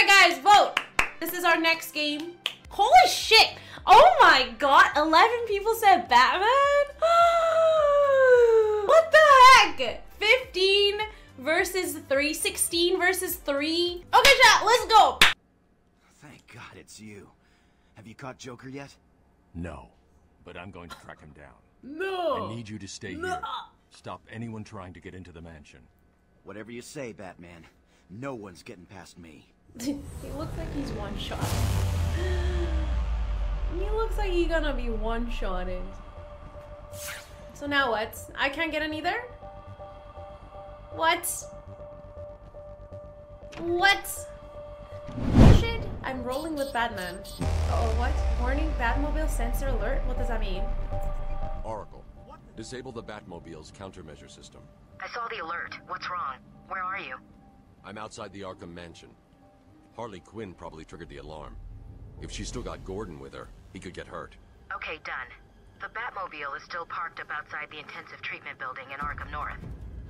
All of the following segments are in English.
Alright guys, vote! This is our next game. Holy shit! Oh my god, 11 people said Batman? What the heck? 15 versus 3, 16 versus 3. Okay chat, let's go! Thank god it's you. Have you caught Joker yet? No, but I'm going to track him down. No! I need you to stay here. Stop anyone trying to get into the mansion. Whatever you say, Batman. No one's getting past me. He looks like he's one-shot. He looks like he's gonna be one-shotted. So now what? I can't get in either? What? What? Shit! I'm rolling with Batman. Uh-oh, what? Warning, Batmobile sensor alert? What does that mean? Oracle, disable the Batmobile's countermeasure system. I saw the alert. What's wrong? Where are you? I'm outside the Arkham Mansion. Harley Quinn probably triggered the alarm. If she still got Gordon with her, he could get hurt. Okay, done. The Batmobile is still parked up outside the intensive treatment building in Arkham North.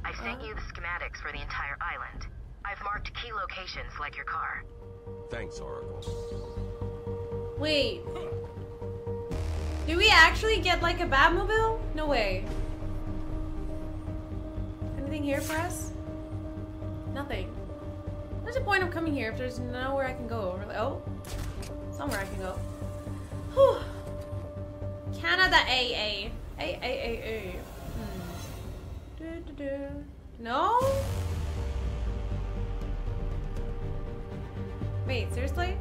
I sent you the schematics for the entire island. I've marked key locations like your car. Thanks, Oracle. Wait. Do we actually get like a Batmobile? No way. Anything here for us? Nothing. There's a point of coming here if there's nowhere I can go. Really? Oh, somewhere I can go. Whew. Canada AA. AAAA. No? Wait, seriously?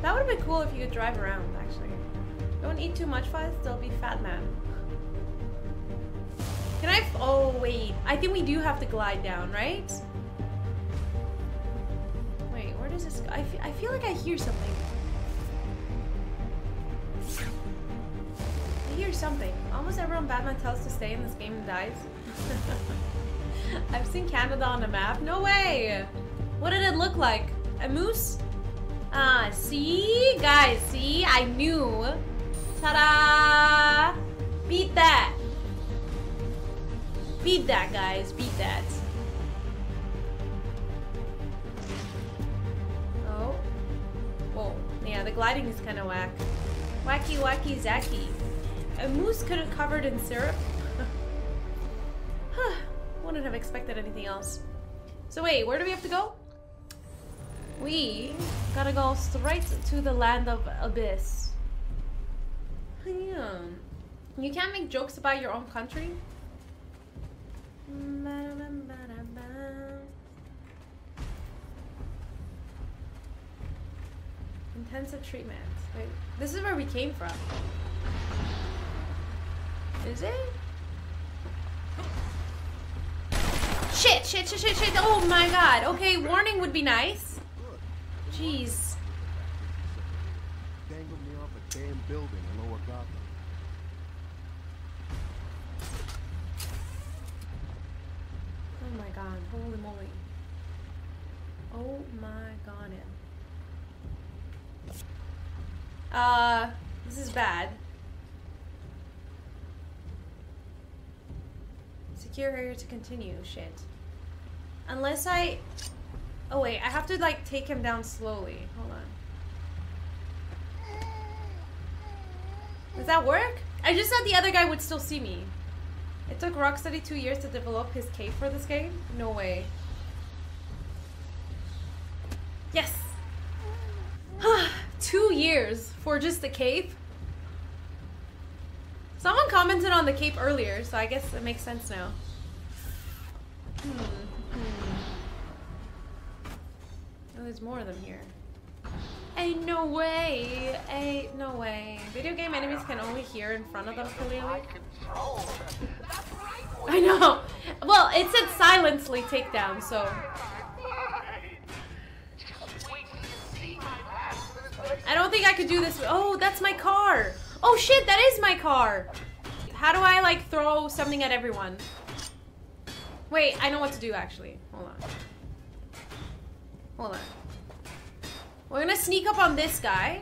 That would have been cool if you could drive around, actually. Don't eat too much, fast, still be fat man. Can I? Oh wait, I think we do have to glide down, right? Wait, where does this go? I feel like I hear something. I hear something. Almost everyone Batman tells to stay in this game and dies. I've seen Canada on the map. No way! What did it look like? A moose? Ah, see? Guys, see? I knew. Ta-da! Beat that! Beat that, guys. Beat that. Oh. Whoa. Yeah, the gliding is kind of whack. Wacky, wacky, zacky. A moose could have covered in syrup. Huh. Wouldn't have expected anything else. So wait, where do we have to go? We gotta go straight to the land of Abyss. Yeah. You can't make jokes about your own country? Intensive treatment. Wait, this is where we came from. Is it? Shit, shit, shit, shit, shit. Oh my god. Okay, warning would be nice. Jeez. Dangled me off a damn building in Lower Gotham. Oh my god, holy moly. Oh my god. This is bad. Secure area to continue, shit. Unless I... Oh wait, I have to like take him down slowly. Hold on. Does that work? I just thought the other guy would still see me. It took Rocksteady 2 years to develop his cape for this game? No way. Yes! 2 years for just the cape? Someone commented on the cape earlier, so I guess it makes sense now. Oh, there's more of them here. Ain't no way! Ain't no way. Video game enemies can only hear in front of them clearly. I know! Well, it said silently takedown, so... I don't think I could do this. Oh, that's my car! Oh shit, that is my car! How do I, like, throw something at everyone? Wait, I know what to do, actually. Hold on. Hold on. We're gonna sneak up on this guy.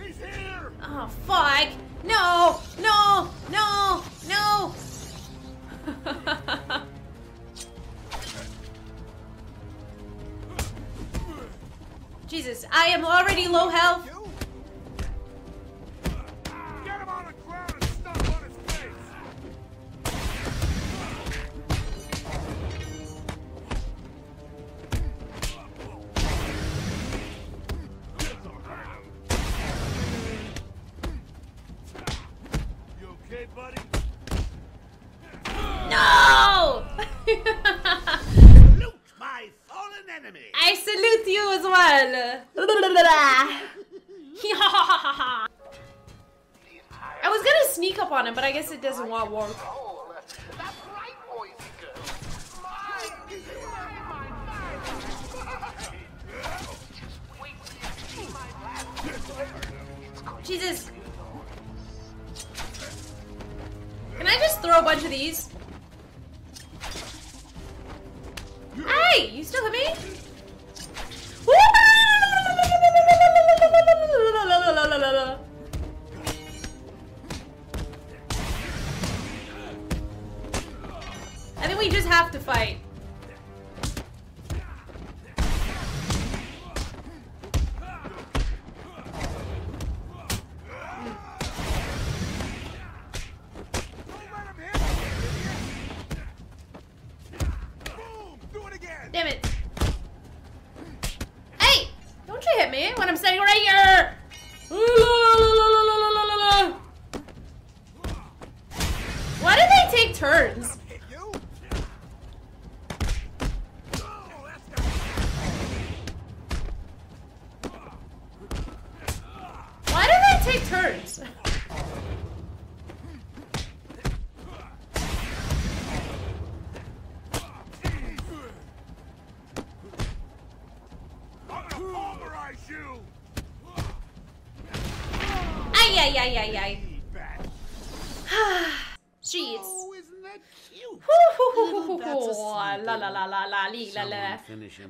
He's here! Oh, fuck! No! No! No! No! Jesus, I am already low health. I guess it doesn't want warmth. Jesus. Can I just throw a bunch of these? Hey, you still hit me? Have to fight.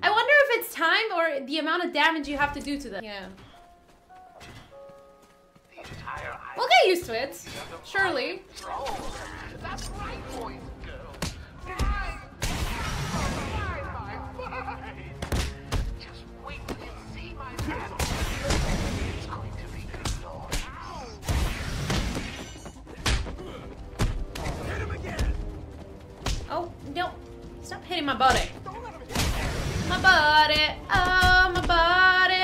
I wonder if it's time or the amount of damage you have to do to them. Yeah. We'll get used to it. Surely. That's right, boys and girls. Just wait till you see my battle. It's going to be good, Lord. Hit him again. Oh, no. Stop hitting my body. My body, oh my body.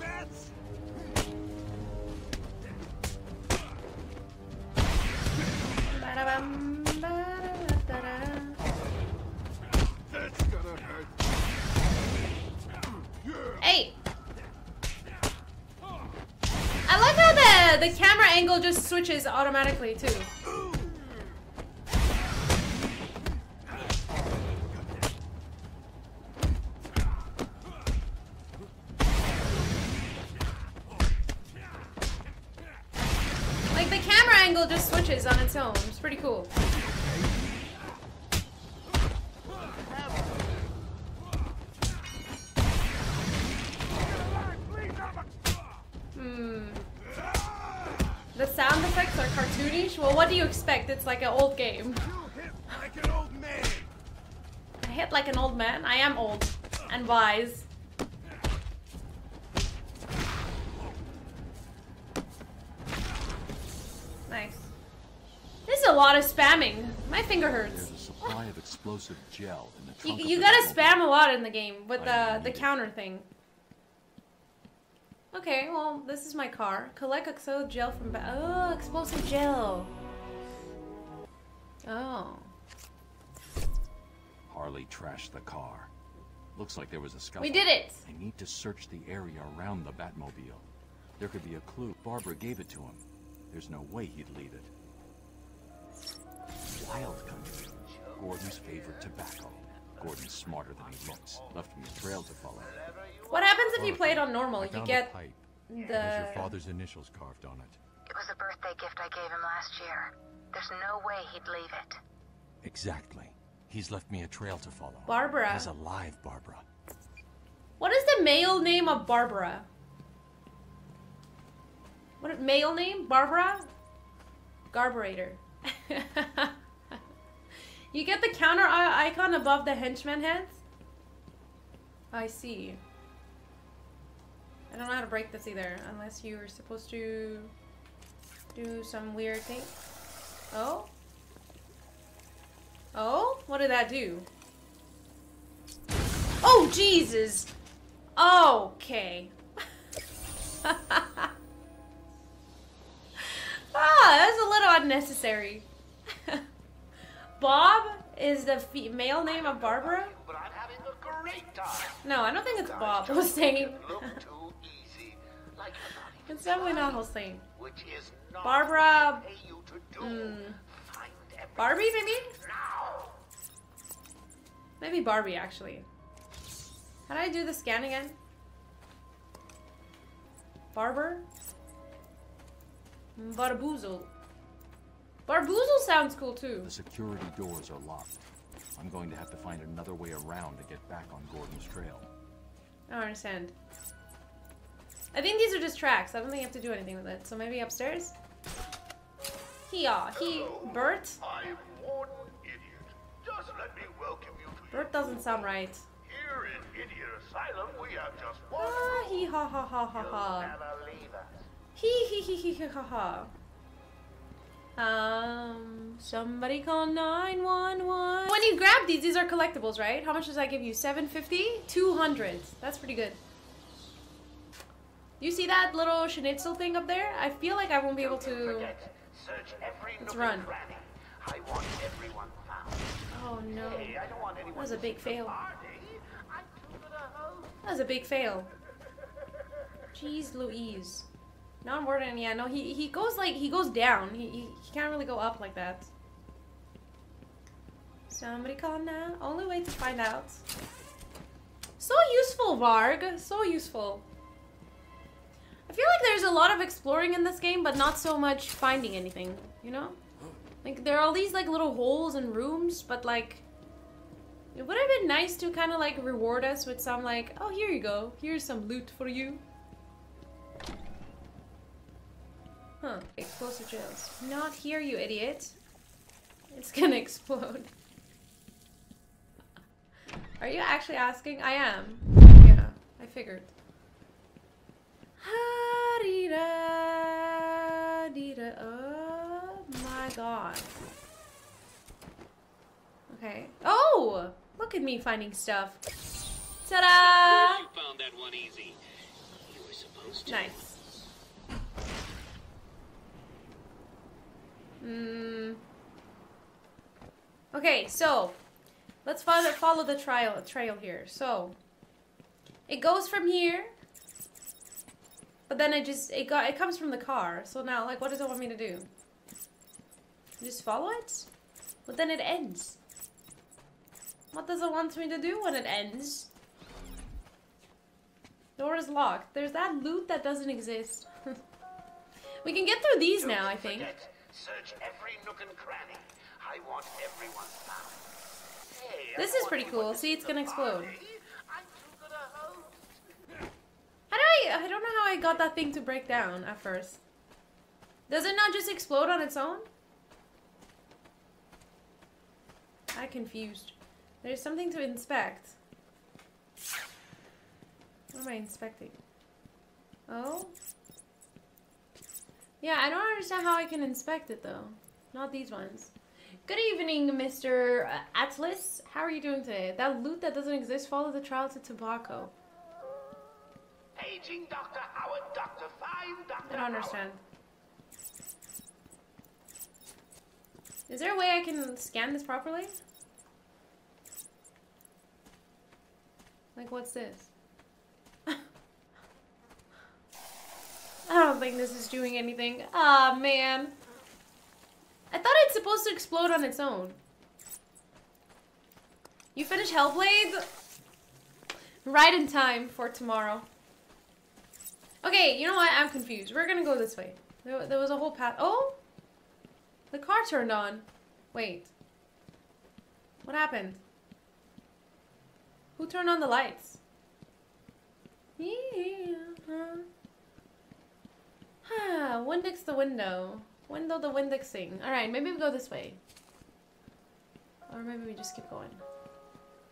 That's gonna hurt. Hey! I like how the camera angle just switches automatically too. On its own. It's pretty cool. Hmm. The sound effects are cartoonish? Well, what do you expect? It's like an old game. You hit like an old man. I hit like an old man? I am old. And wise. Of spamming. My finger hurts. A supply of explosive gel in the trunk. You gotta spam a lot in the game with the counter thing. Okay, well, this is my car. Collect explosive gel from explosive gel. Oh. Harley trashed the car. Looks like there was a scuffle. We did it! I need to search the area around the Batmobile. There could be a clue. Barbara gave it to him. There's no way he'd leave it. Wild country. Gordon's favorite tobacco. Gordon's smarter than he looks. Left me a trail to follow. What happens if you play it on normal? You get the... your father's initials carved on it. It was a birthday gift I gave him last year. There's no way he'd leave it. Exactly. He's left me a trail to follow. Barbara. He's alive, Barbara. What is the male name of Barbara? What male name? Barbara? Garburator. You get the counter icon above the henchman heads? I see. I don't know how to break this either, unless you were supposed to do some weird thing. Oh? Oh? What did that do? Oh, Jesus! Okay. That's a little unnecessary. Bob is the male name of Barbara? No, I don't think it's Bob Hossein. It's definitely not Hossein. Barbara... Barbie, maybe? Maybe Barbie, actually. How do I do the scan again? Barber? Barboozle. Barboozle sounds cool, too. The security doors are locked. I'm going to have to find another way around to get back on Gordon's trail. I don't understand. I think these are just tracks. I don't think you have to do anything with it. So maybe upstairs? Bert? I'm one idiot. Just let me welcome you to Bert doesn't sound right. Here in Idiot Asylum, we have just one. Ah, hee ha ha ha ha ha. Somebody call 911. When you grab these are collectibles, right? How much does that give you? 750? 200. That's pretty good. You see that little schnitzel thing up there? I feel like I won't be able to... Let's run. I want everyone found. Oh no. That was a big fail. That was a big fail. Jeez Louise. Non-warden, yeah, no, he goes like, he goes down. He can't really go up like that. Somebody call now. Only way to find out. So useful, Varg. So useful. I feel like there's a lot of exploring in this game, but not so much finding anything, you know? Like, there are all these, like, little holes and rooms, but, like... It would have been nice to kind of, like, reward us with some, like, oh, here you go. Here's some loot for you. Huh. Explosive jails. Not here, you idiot. It's gonna explode. Are you actually asking? I am. Yeah, I figured. Oh my god. Okay. Oh! Look at me finding stuff. Ta-da! You found that one easy. You were supposed to. Nice. Okay, so let's follow the trail here. So it goes from here, but then it comes from the car. So now, like, what does it want me to do? Just follow it, but then it ends. What does it want me to do when it ends? Door is locked. There's that loot that doesn't exist. We can get through these now, I think. Search every nook and cranny. I want everyone found. Hey, this is pretty cool. See, it's gonna explode. I don't know how I got that thing to break down at first. Does it not just explode on its own? I'm confused. There's something to inspect. What am I inspecting? Oh? Yeah, I don't understand how I can inspect it, though. Not these ones. Good evening, Mr. Atlas. How are you doing today? That loot that doesn't exist, follow the trail to tobacco. Paging Dr. Howard, Dr. Fine, Dr. I don't understand. Is there a way I can scan this properly? Like, what's this? I don't think this is doing anything. Ah, man. I thought it's supposed to explode on its own. You finish Hellblade? Right in time for tomorrow. Okay, you know what? I'm confused. We're gonna go this way. There was a whole path. Oh! The car turned on. Wait. What happened? Who turned on the lights? Yeah. Ah, Windex the window. Window the Windexing. Alright, maybe we go this way. Or maybe we just keep going.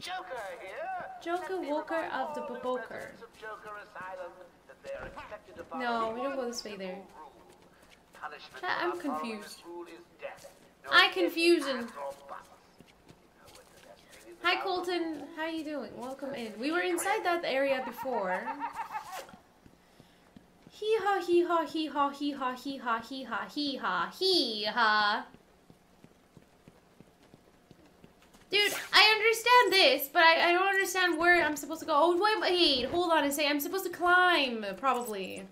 Joker here. Joker Walker of the Boboker. Joker Asylum, the No, we don't go this way there. I'm confused. I'm confusing. Hi Colton, how you doing? Welcome in. We were inside that area before. Hee ha hee ha hee ha hee ha hee ha hee ha hee ha hee ha. Dude, I understand this, but I don't understand where I'm supposed to go. Oh wait, hold on and say I'm supposed to climb, probably.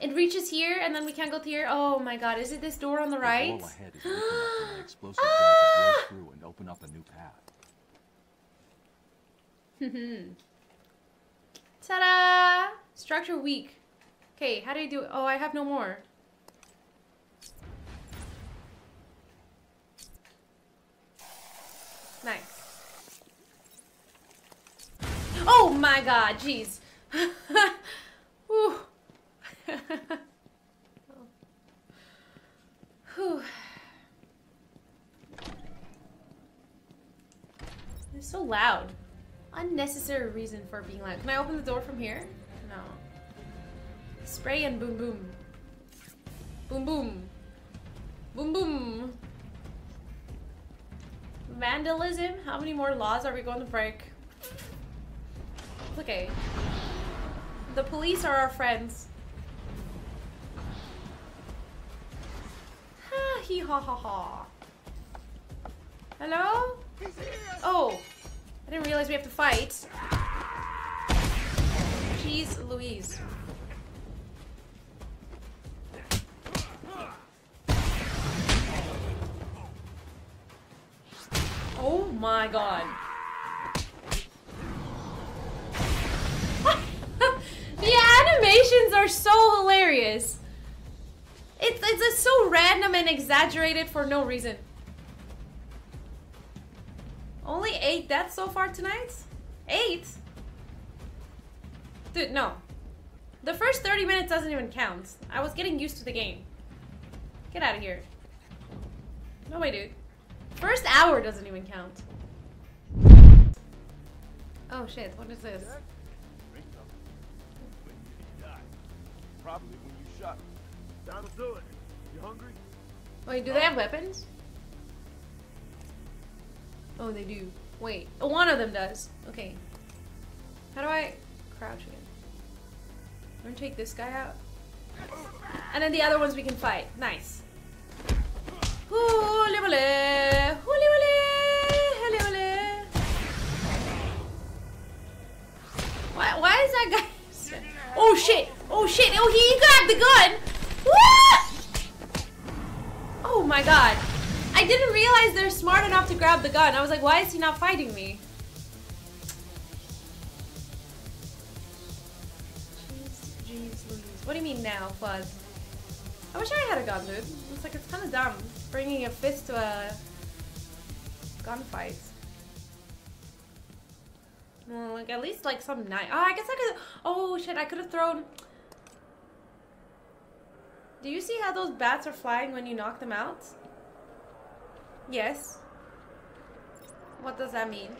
It reaches here, and then we can't go here. Oh my God, is it this door on the right? Ah! Ta-da! Structure weak. Okay, how do I do it? Oh, I have no more. Nice. Oh my God, jeez. Whew. Whew. It's so loud. Unnecessary reason for being loud. Can I open the door from here? No. Spray and boom boom. Boom boom. Boom boom. Vandalism? How many more laws are we going to break? It's okay. The police are our friends. Ha hee ha ha ha. Hello? Oh. I didn't realize we have to fight. Jeez Louise. Oh my God. The animations are so hilarious. It's just so random and exaggerated for no reason. Only 8 deaths so far tonight? 8? Dude, no. The first 30 minutes doesn't even count. I was getting used to the game. Get out of here. No way, dude. First hour doesn't even count. Oh shit, what is this? Probably when you shot. That'll do it. You hungry? Wait, do they have weapons? Oh, they do. Wait, oh, one of them does. Okay. How do I crouch again? I'm gonna take this guy out. And then the other ones we can fight. Nice. Holy ole! Holy ole! Holy ole! Why is that guy? Oh shit! Oh shit! Oh, he grabbed the gun! Woo! Oh my God! I didn't realize they're smart enough to grab the gun. I was like, why is he not fighting me? Jeez, jeez, Louise. What do you mean now, Fuzz? I wish I had a gun, dude. It's like, it's kind of dumb. Bringing a fist to a gunfight. Well, like, at least like some knife. Oh, I guess I could. Oh shit, I could have thrown. Do you see how those bats are flying when you knock them out? Yes. What does that mean?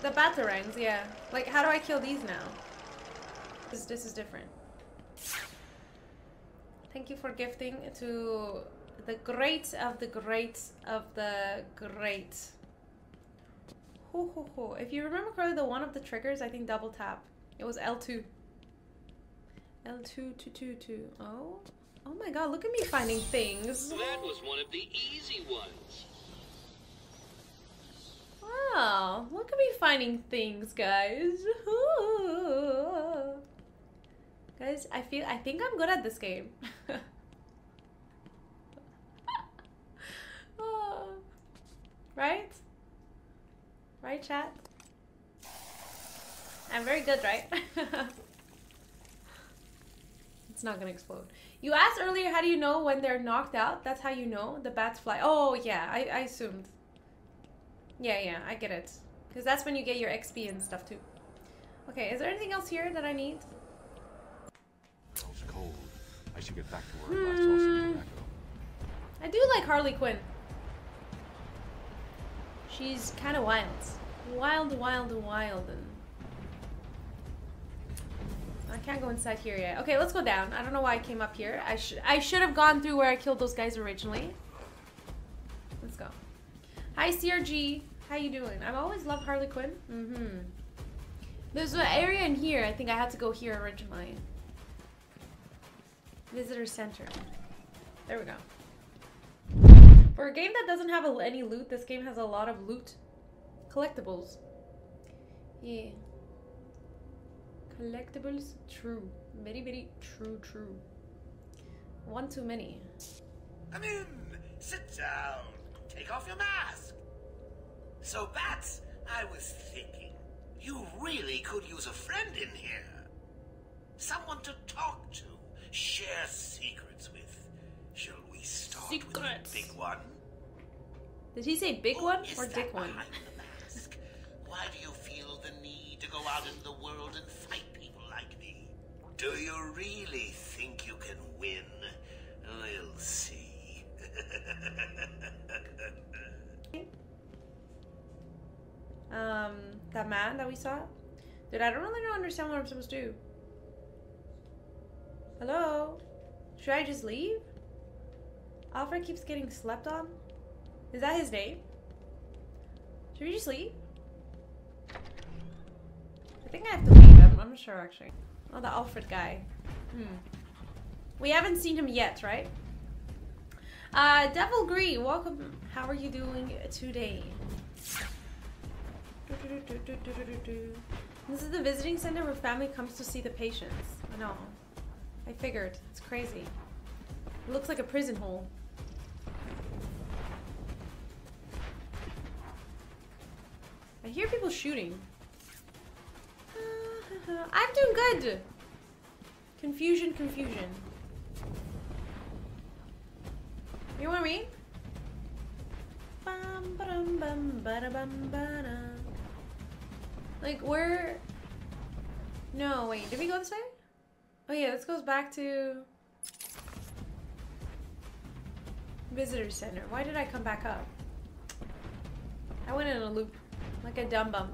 The batarangs, yeah. Like, how do I kill these now? This is different. Thank you for gifting to the great of the great of the great. Ho ho ho. If you remember correctly, the one of the triggers, I think double tap. It was L2. L2. Oh. Oh my God, look at me finding things. That was one of the easy ones. Wow, look at me finding things, guys. Ooh. Guys, I think I'm good at this game. Oh. Right? Right, chat? I'm very good, right? It's not gonna explode. You asked earlier, how do you know when they're knocked out? That's how you know the bats fly. Oh yeah, I assumed. Yeah, I get it. Because that's when you get your XP and stuff too. Okay, is there anything else here that I need? It's cold. I should get back to work. I do like Harley Quinn. She's kind of wild. Wild. I can't go inside here yet. Okay, let's go down. I don't know why I came up here. I should have gone through where I killed those guys originally. Let's go. Hi, CRG. How you doing? I've always loved Harley Quinn. Mm-hmm. There's an area in here. I think I had to go here originally. Visitor Center. There we go. For a game that doesn't have any loot, this game has a lot of loot. Collectibles. Yeah. Collectibles, true. Very, very true, true. One too many. Come in. Sit down. Take off your mask. So, Bats, I was thinking, you really could use a friend in here. Someone to talk to, share secrets with. Shall we start with the big one? Did he say big one or dick one? Why do you feel the need to go out in the world and fight people like me? Do you really think you can win? We'll see. That man that we saw? Dude, I don't really understand what I'm supposed to do. Hello? Should I just leave? Alfred keeps getting slept on? Is that his name? Should we just leave? I think I have to leave him. I'm not sure, actually. Oh, the Alfred guy. Hmm. We haven't seen him yet, right? Devil Gree, welcome. How are you doing today? This is the visiting center where family comes to see the patients. I know. I figured. It's crazy. It looks like a prison hole. I hear people shooting. I'm doing good! Confusion, confusion. You want me? Like, where? No, wait, did we go this way? Oh yeah, this goes back to... Visitor Center. Why did I come back up? I went in a loop. Like a dumb bum.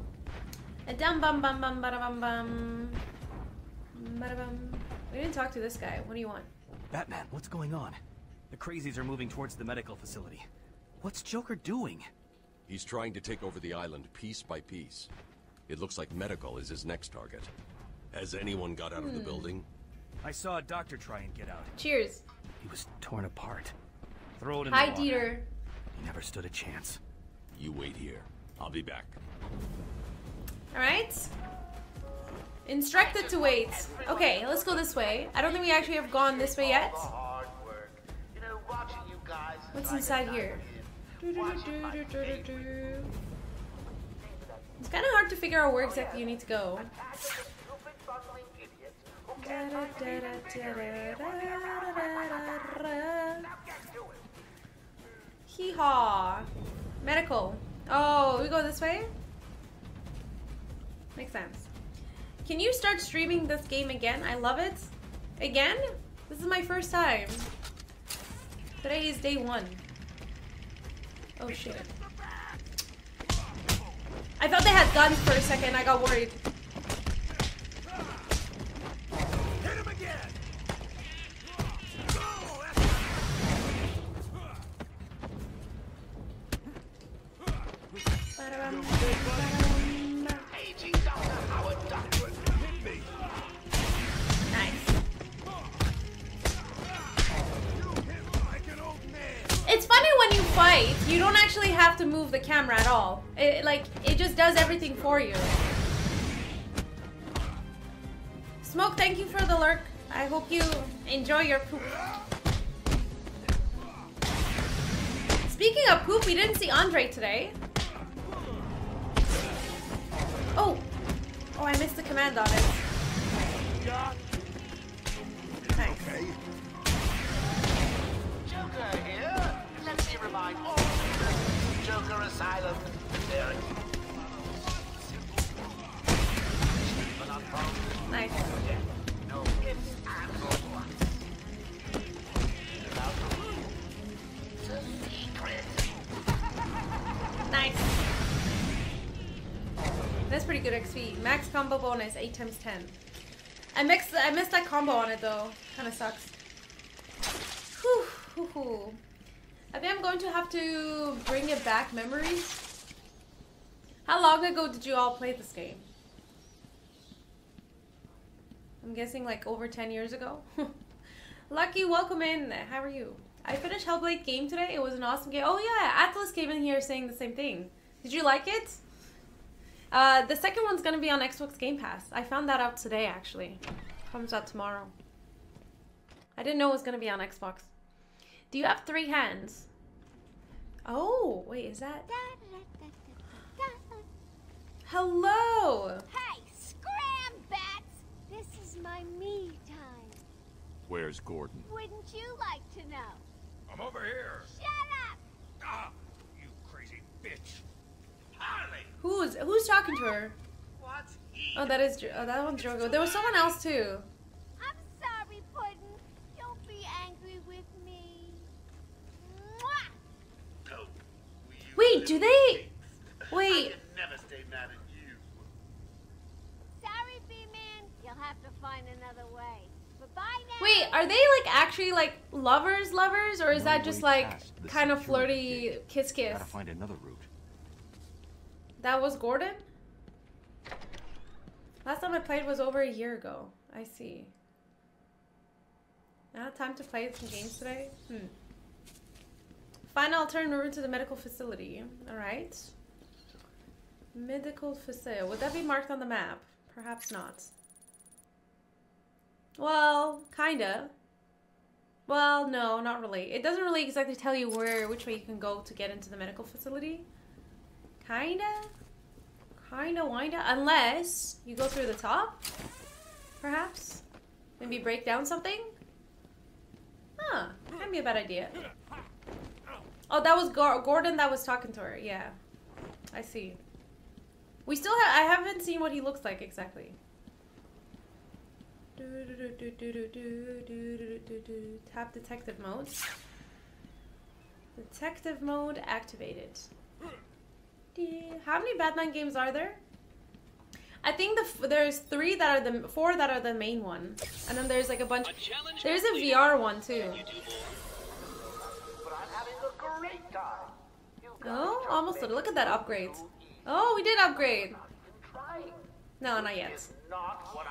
A dumb bum bum bum bada bum bum. Bada bum. We didn't talk to this guy. What do you want? Batman, what's going on? The crazies are moving towards the medical facility. What's Joker doing? He's trying to take over the island piece by piece. It looks like medical is his next target. Has anyone got out of the building? I saw a doctor try and get out. Cheers. He was torn apart. Throw it in the water. Dieter. He never stood a chance. You wait here. I'll be back. Alright. Instructed to wait. Okay, let's go this way. I don't think we actually have gone this way yet. What's inside here? It's kind of hard to figure out where exactly you need to go. Hee haw. Medical. Oh, we go this way? Makes sense. Can you start streaming this game again? I love it. Again? This is my first time. Today is day one. Oh shit. I thought they had guns for a second. I got worried. Hit him again. Ba-da-bum. Fight, you don't actually have to move the camera at all. It just does everything for you. Smoke, thank you for the lurk. I hope you enjoy your poop. Speaking of poop, we didn't see Andre today. Oh. Oh, I missed the command on it. Nice. Joker here. Let me remind all of you, Joker Asylum. Nice. No ifs and buts. Secret. Nice. That's pretty good XP. Max combo bonus 8 times 10. I missed that combo on it though. Kinda sucks. Whew, whew, whew. I think I'm going to have to bring it back memories. How long ago did you all play this game? I'm guessing like over 10 years ago. Lucky, welcome in. How are you? I finished Hellblade game today. It was an awesome game. Oh yeah, Atlas came in here saying the same thing. Did you like it? The second one's gonna be on Xbox Game Pass. I found that out today actually. Comes out tomorrow. I didn't know it was gonna be on Xbox. Do you have three hands? Oh, wait, is that... Hello! Hey, scram, bats! This is my me time. Where's Gordon? Wouldn't you like to know? I'm over here! Shut up! Ah, you crazy bitch! Harley! Who's talking to her? What's he? Oh, that is... Oh, that one's Drogo. There was someone else, too. I'm sorry, Puddin'. Don't be angry with me. Mwah! Wait, do they... Wait... Never stay mad at you. Sorry, B-Man. You'll have to find another way. Bye-bye now. Wait, are they like actually like lovers, or is that just like kind of flirty kiss? Gotta find another route. That was Gordon? Last time I played was over a year ago. I see. Now time to play some games today. Find an alternative route to the medical facility. All right. Medical facility. Would that be marked on the map? Perhaps not. Well, kinda. Well, no, not really. It doesn't really exactly tell you which way you can go to get into the medical facility. Kinda, winda. Unless you go through the top, perhaps. Maybe break down something. Huh? That'd be a bad idea. Oh, that was Gordon that was talking to her. Yeah, I see. We still have, I haven't seen what he looks like exactly. Tap detective mode. Detective mode activated. How many Batman games are there? I think there's four that are the main one. And then there's like a bunch. There's a VR one too. Oh, almost. Look at that upgrade. Oh, we did upgrade. No, not yet.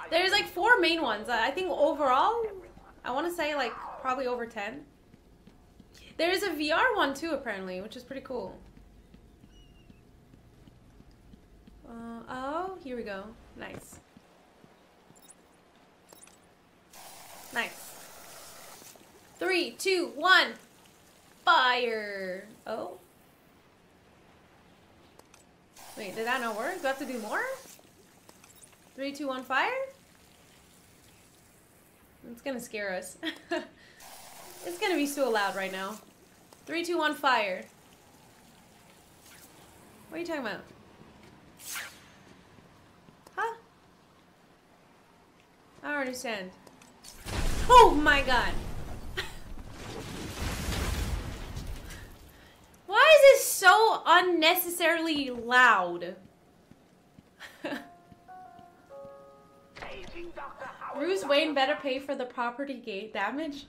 There's like four main ones. I think overall, I want to say like probably over 10. There is a VR one too, apparently, which is pretty cool. Oh, here we go. Nice. Nice. 3, 2, 1. Fire. Oh. Wait, did that not work? Do I have to do more? 3, 2, 1, fire? It's gonna scare us. It's gonna be so loud right now. 3, 2, 1, fire. What are you talking about? Huh? I don't understand. Oh my god! Why is this so unnecessarily loud? Bruce Wayne better pay for the property damage.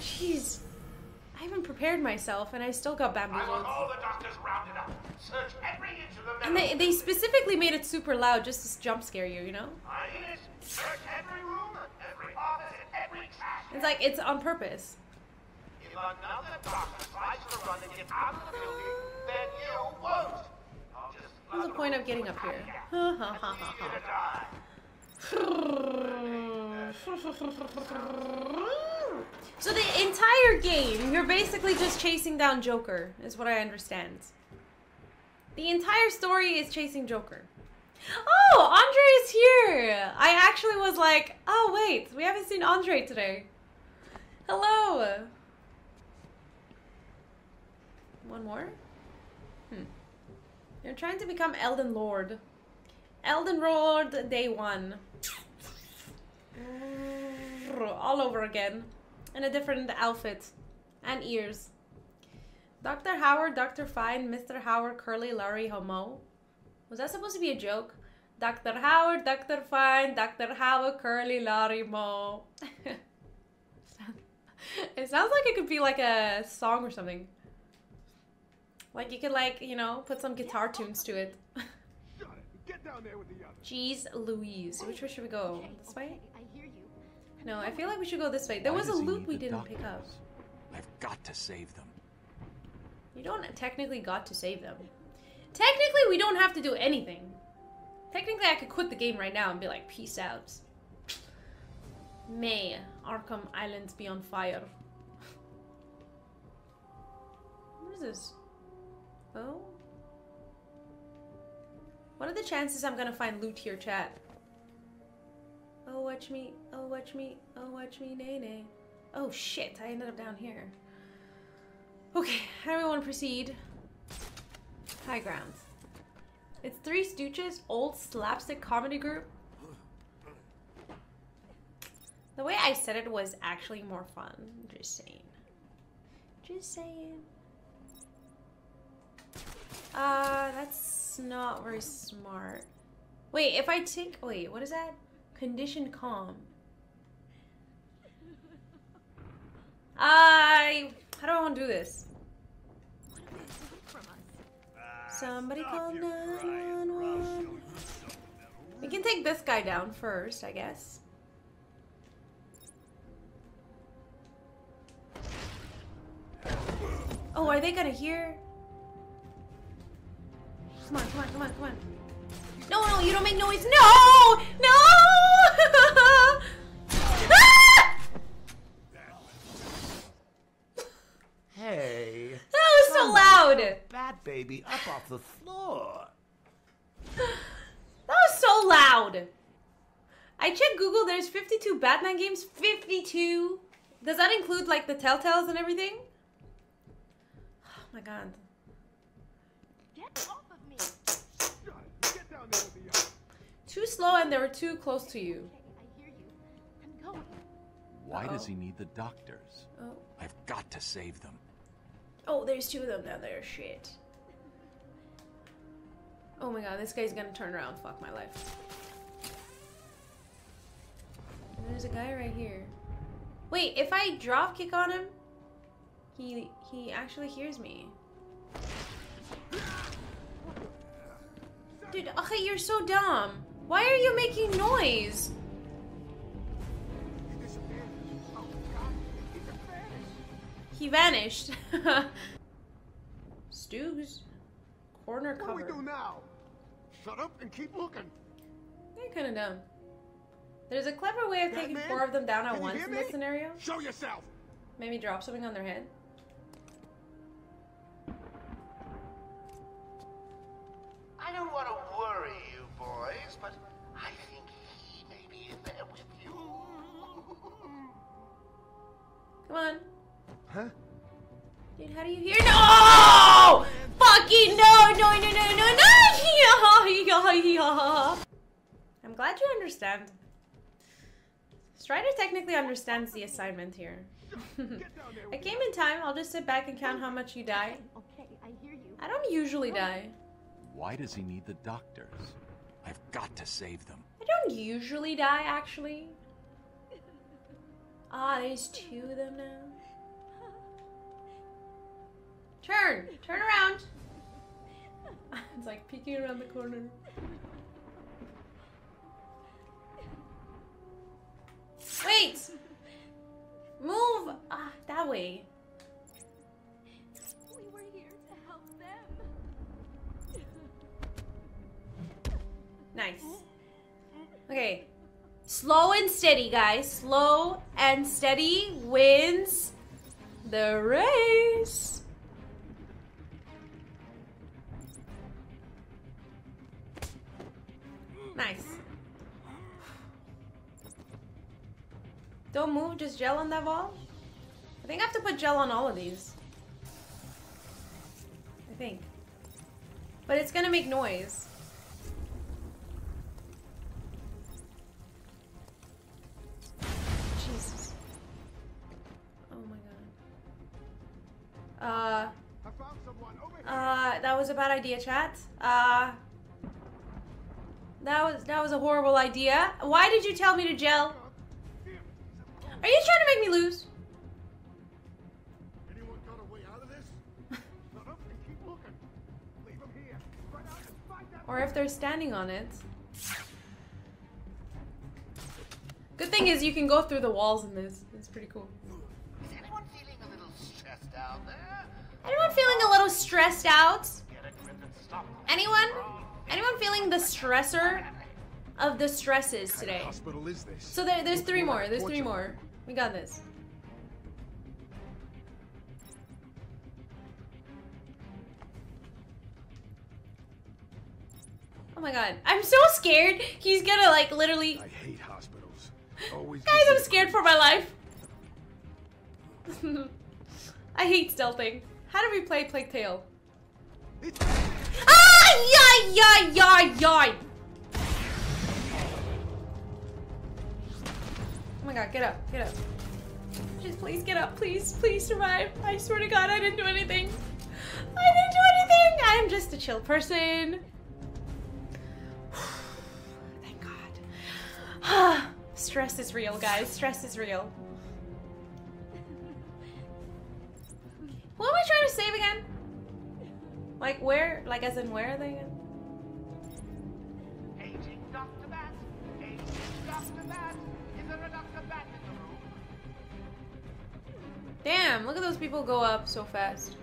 Jeez. I haven't prepared myself and I still got bamboozled. And they specifically made it super loud just to jump scare you, you know? It's like, it's on purpose. Another doctor tries to run and get out of the building, then you won't. What's the point of getting up here? Ha ha ha ha. So the entire game, you're basically just chasing down Joker, is what I understand. The entire story is chasing Joker. Oh, Andre is here! I actually was like, oh wait, we haven't seen Andre today. Hello! One more? They're trying to become Elden Lord. Elden Lord day one. All over again. In a different outfit. And ears. Dr. Howard, Dr. Fine, Mr. Howard, Curly, Larry, Homo. Was that supposed to be a joke? Dr. Howard, Dr. Fine, Dr. Howard, Curly, Larry, Mo. It sounds like it could be like a song or something. Like you could like, you know, put some guitar tunes to it. Get down there with the other. Jeez Louise. Which way should we go? This way? I hear you. No, I feel like we should go this way. There was a loot we didn't pick up. I've got to save them. You don't technically got to save them. Technically, we don't have to do anything. Technically, I could quit the game right now and be like, peace out. May Arkham Island be on fire. What is this? Oh? What are the chances I'm gonna find loot here, chat? Oh, watch me. Oh, watch me. Oh, watch me. Nay, nay. Oh, shit. I ended up down here. Okay, how do we want to proceed? High ground. It's Three Stooges, old slapstick comedy group. The way I said it was actually more fun. Just saying. Just saying. That's not very smart. Wait, if I take... Wait, what is that? Conditioned calm. How do I want to do this? Somebody call 911. We can take this guy down first, I guess. Oh, are they gonna hear? Come on, come on, come on, come on. No, no, you don't make noise. No! No! Ah! Hey. That was so loud. Bat baby up off the floor. That was so loud. I checked Google, there's 52 Batman games. 52? Does that include like the Telltales and everything? Oh my god. Too slow, and they were too close to you. Why does he need the doctors? Oh. I've got to save them. Oh, there's two of them down there. Shit. Oh my god, this guy's gonna turn around. Fuck my life. And there's a guy right here. Wait, if I drop kick on him, he actually hears me. Dude, okay, you're so dumb. Why are you making noise? He vanished. Stooges. Corner cover. What do we do now? Shut up and keep looking. They're kind of dumb. There's a clever way of taking four of them down at once in this scenario. Show yourself. Maybe drop something on their head. I don't want to worry you boys, but I think he may be in there with you. Come on. Huh? Dude, how do you hear? No! Fucking no! No! No! No! No! No! I'm glad you understand. Strider technically understands the assignment here. I came in time. I'll just sit back and count how much you die. Okay, I hear you. I don't usually die. Why does he need the doctors? I've got to save them. I don't usually die, actually. Ah, there's two of them now. Turn! Turn around! It's like peeking around the corner. Wait! Move! Ah, that way. Nice. Okay. Slow and steady, guys. Slow and steady wins the race. Nice. Don't move, just gel on that ball. I think I have to put gel on all of these. I think. But it's gonna make noise. That was a bad idea, chat. That was That was a horrible idea. Why did you tell me to gel? Are you trying to make me lose? Anyone got a way out of this? Shut up and keep looking. Leave them here. Run out and find that or if they're standing on it. Good thing is you can go through the walls in this. It's pretty cool. Is anyone feeling a little stressed out there? Anyone feeling a little stressed out? Anyone? Anyone feeling the stressor of the stresses today? So there's three more. There's three more. We got this. Oh my god. I'm so scared. He's gonna like literally. I hate hospitals. Always. Guys, I'm scared for my life. I hate stealthing. How do we play Plague Tale? Ay, ay, ay, ay, ay. Oh my god, get up, get up. Just please get up, please, please survive. I swear to god, I didn't do anything. I didn't do anything! I'm just a chill person. Thank god. Stress is real, guys, stress is real. What am I trying to save again? Like where? Like as in where are they? Aging Dr. Bat. Aging Dr. Bat. Is there a Dr. Bat in the room? Damn, look at those people go up so fast.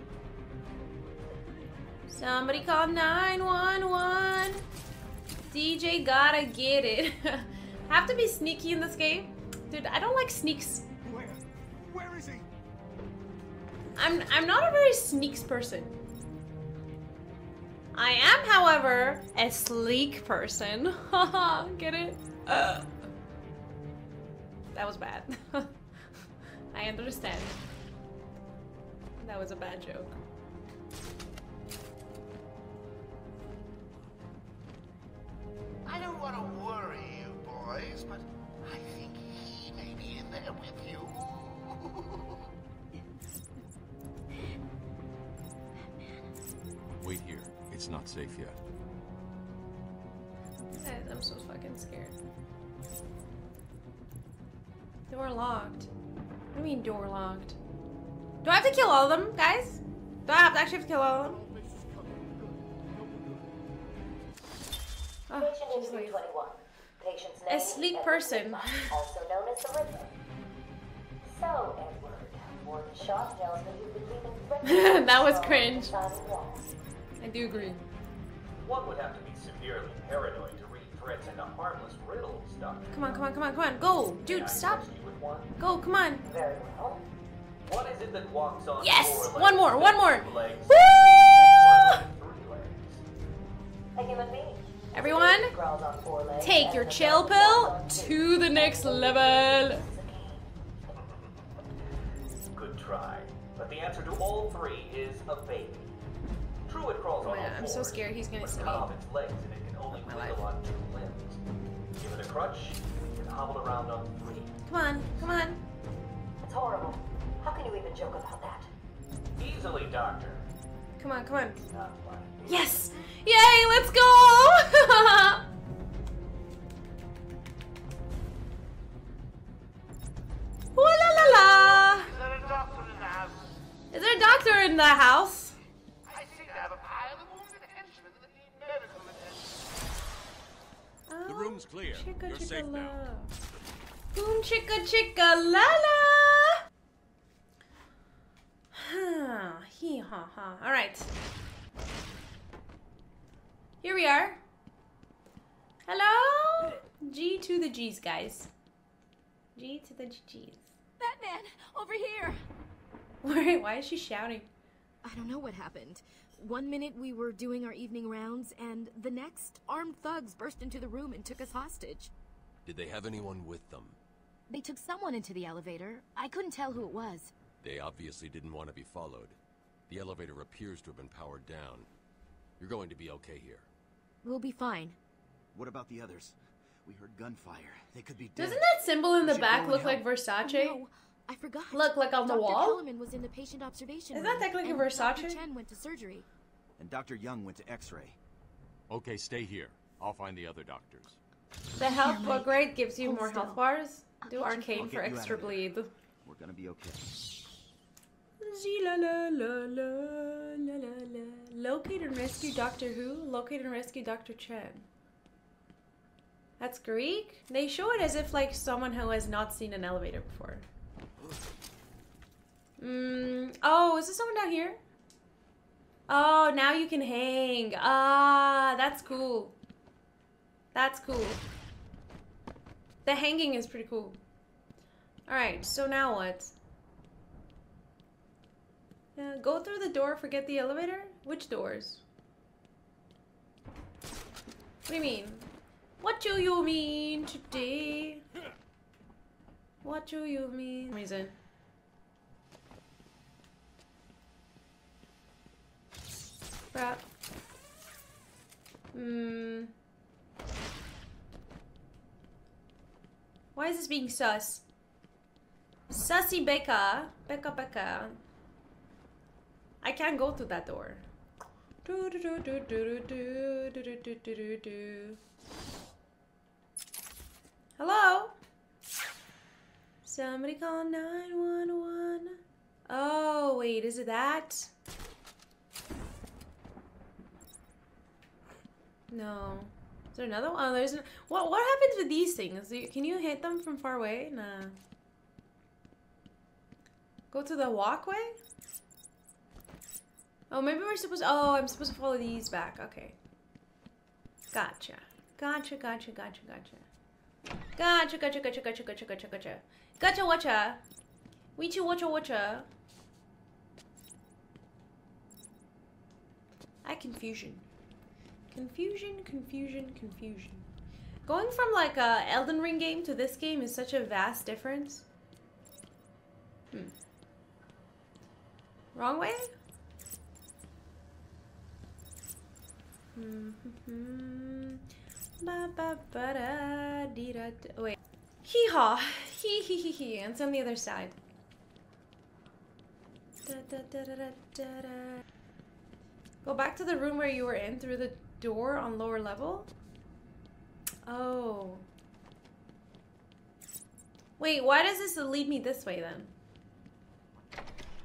Somebody call 911. DJ gotta get it. Have to be sneaky in this game. Dude, I don't like sneaks. Where is he? I'm not a very sneaks person. I am, however, a sleek person. Haha, get it? That was bad. I understand. That was a bad joke. I don't want to worry you boys, but I think he may be in there with you. Wait here. It's not safe yet. I'm so fucking scared. Door locked. What do you mean door locked? Do I have to kill all of them, guys? Do I actually have to kill all of them? Oh, she's like a sleep person. Also known as the Riddler. So, Edward, one shot tells me you've been leaving. That was cringe. I do agree. One would have to be severely paranoid to read threats into harmless riddles, Doctor. Come on, come on, come on, come on. Go, dude, stop. Go, come on. Very well. What is it that walks on yes! Four legs? One more, one more. Legs, woo! A human being. Everyone, take your chill pill to the next level. Good try. But the answer to all three is a baby. Oh my god, I'm so scared he's gonna see me. Legs and it can only my life. On two limbs. Give it a crutch and hobble around on three. Come on, come on. It's horrible. How can you even joke about that? Easily, Doctor. Come on, come on. Yes! Yay, let's go! Ooh la la la! Is there a doctor in the house? Is there a doctor in the house? The room's clear. Chica, you're safe now. Boom chicka chicka la la. Ha hee ha ha. All right. Here we are. Hello. G to the G's, guys. G to the G's. Batman, over here. Wait, why is she shouting? I don't know what happened. One minute we were doing our evening rounds, and the next, armed thugs burst into the room and took us hostage. Did they have anyone with them? They took someone into the elevator. I couldn't tell who it was. They obviously didn't want to be followed. The elevator appears to have been powered down. You're going to be okay here. We'll be fine. What about the others? We heard gunfire. They could be dead. Doesn't that symbol in the back look like Versace? Oh, no. I forgot. Look, like on the wall. Dr. Kellerman was in the patient observation room. Is that technically Versace? Dr. Chen went to surgery. And Dr. Young went to X-ray. Okay, stay here. I'll find the other doctors. The health upgrade gives you more health bars. Do arcane for extra bleed. We're gonna be okay. Locate and rescue Doctor Who. Locate and rescue Dr. Chen. That's Greek? They show it as if like someone who has not seen an elevator before. Oh, is this someone down here? Oh, now you can hang. Ah, that's cool. That's cool. The hanging is pretty cool. Alright, so now what? Go through the door, forget the elevator? Which doors? What do you mean? What do you mean today? What do you mean? Reason. Crap. Why is this being sus? Sussy Becca. Becca. I can't go through that door. Hello? Somebody call 911. Oh, wait, is it that? No. Is there another one? Oh, there's an... What happens with these things? Can you hit them from far away? Nah. Go to the walkway? Oh, maybe we're supposed to... Oh, I'm supposed to follow these back. Okay. Gotcha, watcha. Weechu, watcha. I confusion. Going from like a Elden Ring game to this game is such a vast difference. Wrong way? Wait. Hee haw. Hee hee hee hee. And it's on the other side. Go back to the room where you were in through the door on lower level. Oh. Wait, why does this lead me this way then?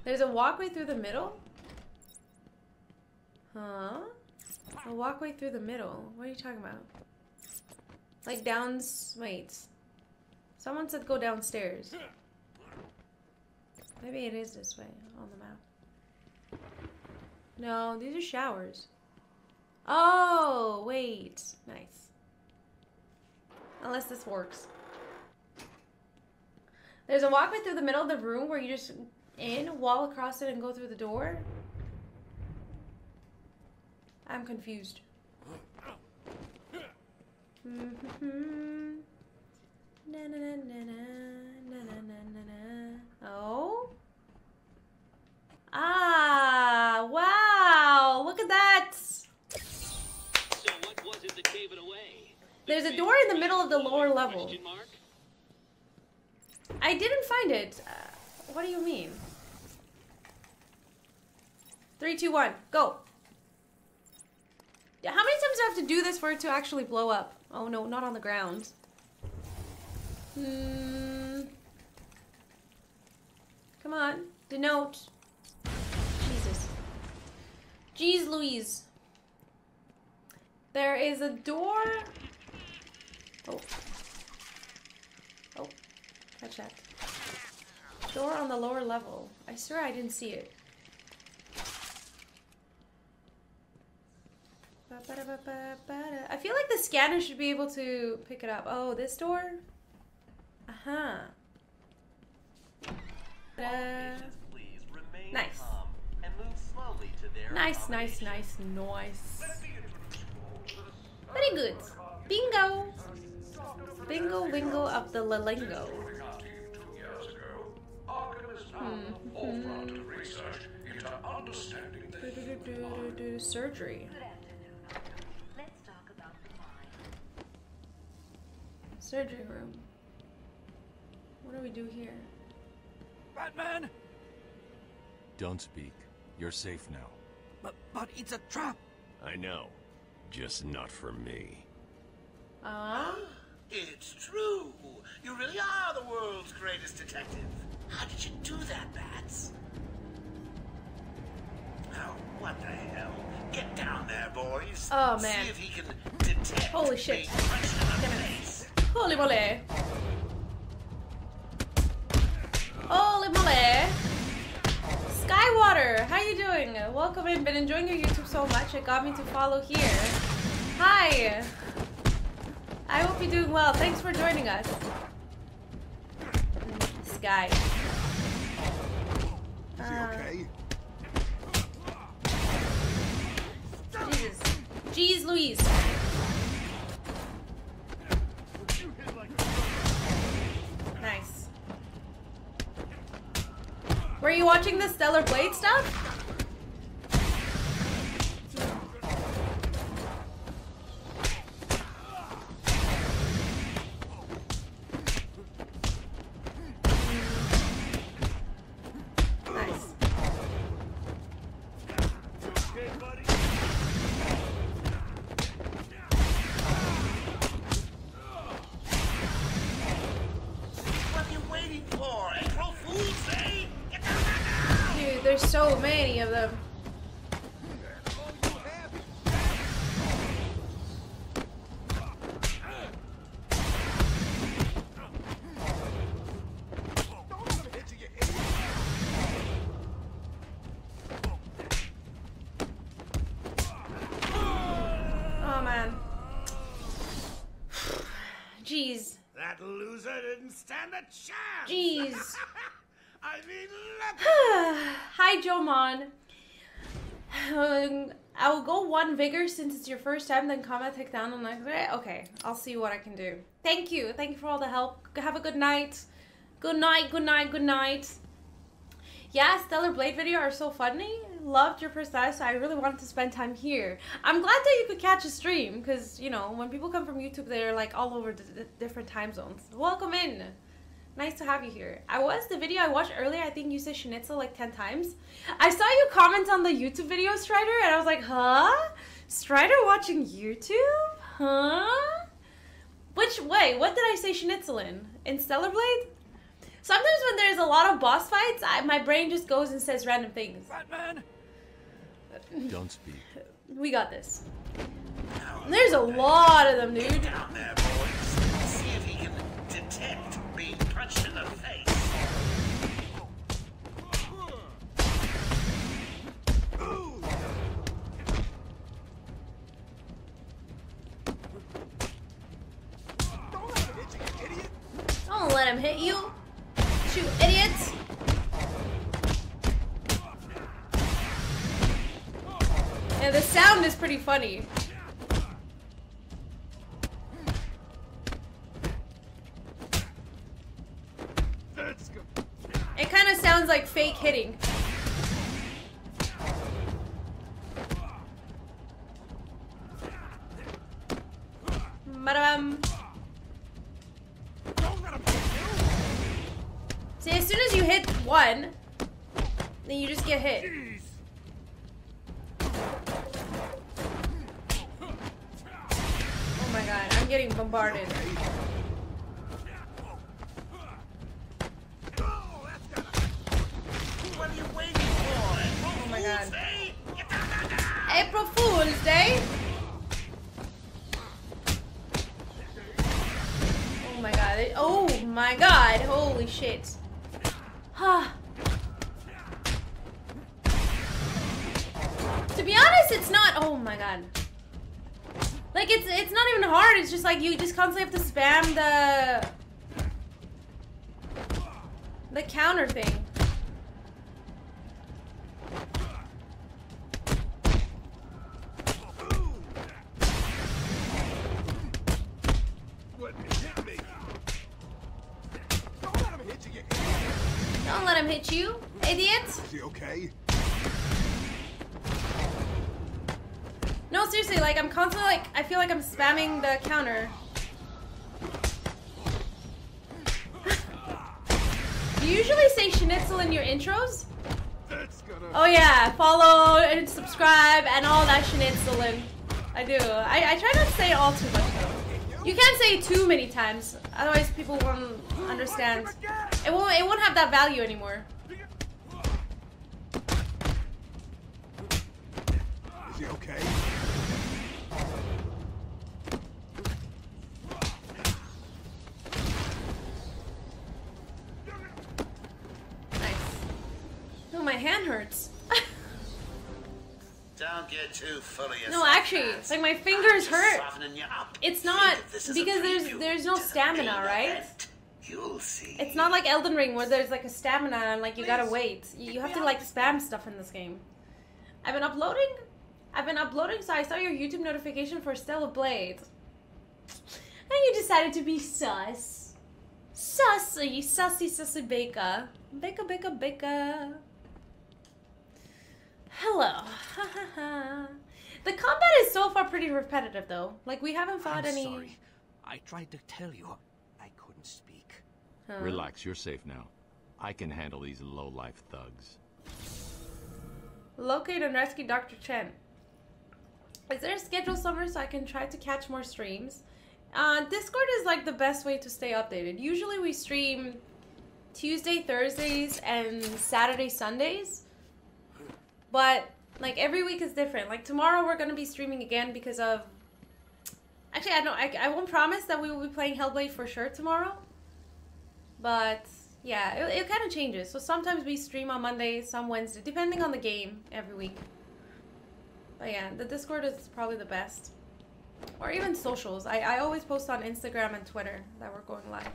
There's a walkway through the middle? Huh? A walkway through the middle? What are you talking about? Like down... Wait. Someone said go downstairs. Maybe it is this way on the map. No, these are showers. Oh, wait. Nice. Unless this works. There's a walkway through the middle of the room where you just wall across it and go through the door. I'm confused. Oh. Ah, wow. Look at that. There's a door in the middle of the lower level. I didn't find it. What do you mean? 3, 2, 1, go. How many times do I have to do this for it to actually blow up? Oh no, not on the ground. Come on, denote. Jesus. Jeez Louise. There is a door. Oh. Oh. Catch that. Door on the lower level. I swear I didn't see it. I feel like the scanner should be able to pick it up. Oh, this door? Uh-huh. Nice. Nice. Very good. Bingo. Bingo, bingo up the lalingo. Surgery. Surgery room. What do we do here? Batman! Don't speak. You're safe now. But it's a trap! I know. Just not for me. It's true. You really are the world's greatest detective. How did you do that, Bats? Oh, what the hell? Get down there, boys. Oh, man. See if he can detect. Holy shit. Holy moly. Holy moly. Skywater, how you doing? Welcome in. Been enjoying your YouTube so much. It got me to follow here. Hi. I hope you're doing well. Thanks for joining us. Sky. Is he okay? Jesus. Jeez Louise. Nice. Were you watching the Stellar Blade stuff? Jeez. I mean, hi, Jomon. I'll go one vigor since it's your first time, then combat takedown and like, okay, I'll see what I can do. Thank you. Thank you for all the help. Have a good night. Good night, good night, good night. Yeah, Stellar Blade video are so funny. Loved your first live, so I really wanted to spend time here. I'm glad that you could catch a stream because, you know, when people come from YouTube, they're like all over the different time zones. Welcome in. Nice to have you here. The video I watched earlier, I think you said schnitzel like 10 times. I saw you comment on the YouTube video, Strider, and I was like, huh? Strider watching YouTube? Huh? Which way? What did I say schnitzel in? In Stellar Blade? Sometimes when there's a lot of boss fights, my brain just goes and says random things. Batman! Don't speak. We got this. There's a lot of them, dude. Get down there, boys. See if he can detect being punched in the face. Don't let him hit you. You idiots! Yeah, the sound is pretty funny. It kind of sounds like fake hitting. Madam. See, as soon as you hit one, then you just get hit. Jeez. Oh my god, I'm getting bombarded. What are you waiting for? Oh my god. April Fool's Day? Oh my god. Oh my god. Holy shit. To be honest, it's not. Oh my god. Like it's not even hard. It's just like you just constantly have to spam the counter thing. Don't let him hit you, idiot! Is he okay? No, seriously, like, I'm constantly, like, I feel like I'm spamming the counter. You usually say schnitzel in your intros? Oh yeah, follow and subscribe and all that schnitzel. I do. I try not to say it all too much, though. You can't say it too many times, otherwise people won't understand. It won't have that value anymore. Is he okay? Nice. No, my hand hurts. Don't get too fully. No, actually, it's like my fingers hurt. It's not because there's no stamina, right? You'll see. It's not like Elden Ring where there's like a stamina and like you gotta wait. You have to like spam stuff in this game. I've been uploading, so I saw your YouTube notification for Stellar Blade. And you decided to be sus. Sussy, sussy, sussy baker. Baker, baker, baker. Hello. The combat is so far pretty repetitive though. Like we haven't fought any... Sorry. I tried to tell you. I couldn't speak. Huh. Relax, you're safe now. I can handle these low-life thugs. Locate and rescue Dr. Chen. Is there a schedule somewhere so I can try to catch more streams? Discord is like the best way to stay updated. Usually we stream Tuesday, Thursdays, and Saturday, Sundays. But, like, every week is different. Like, tomorrow we're going to be streaming again because of... Actually, I won't promise that we will be playing Hellblade for sure tomorrow. But, yeah, it kind of changes. So sometimes we stream on Monday, some Wednesday, depending on the game every week. But, yeah, the Discord is probably the best. Or even socials. I always post on Instagram and Twitter that we're going live.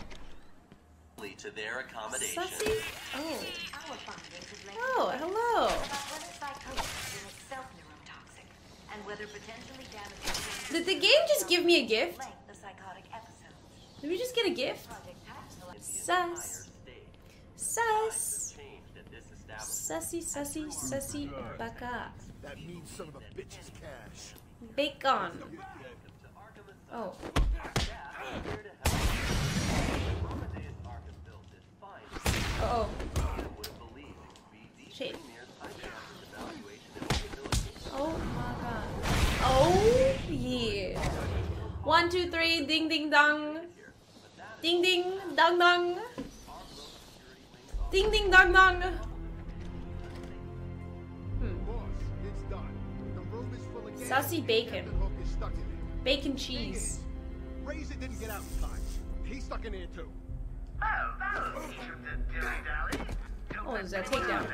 To their accommodation. Sussy? Oh. Oh, hello. Did the game just give me a gift? Did we just get a gift? Sus. Sus. Sussy, sussy, sussy, baka. That means son of a bitch's cash. Bacon. Oh. Uh-oh. Shit. Oh my god. Oh yeah. 1, 2, 3, ding ding dong. Ding ding dong dong. Ding ding dong dong. Saucy bacon. Bacon cheese. Razor didn't get out in time. He's stuck in here too. Oh, is that takedown?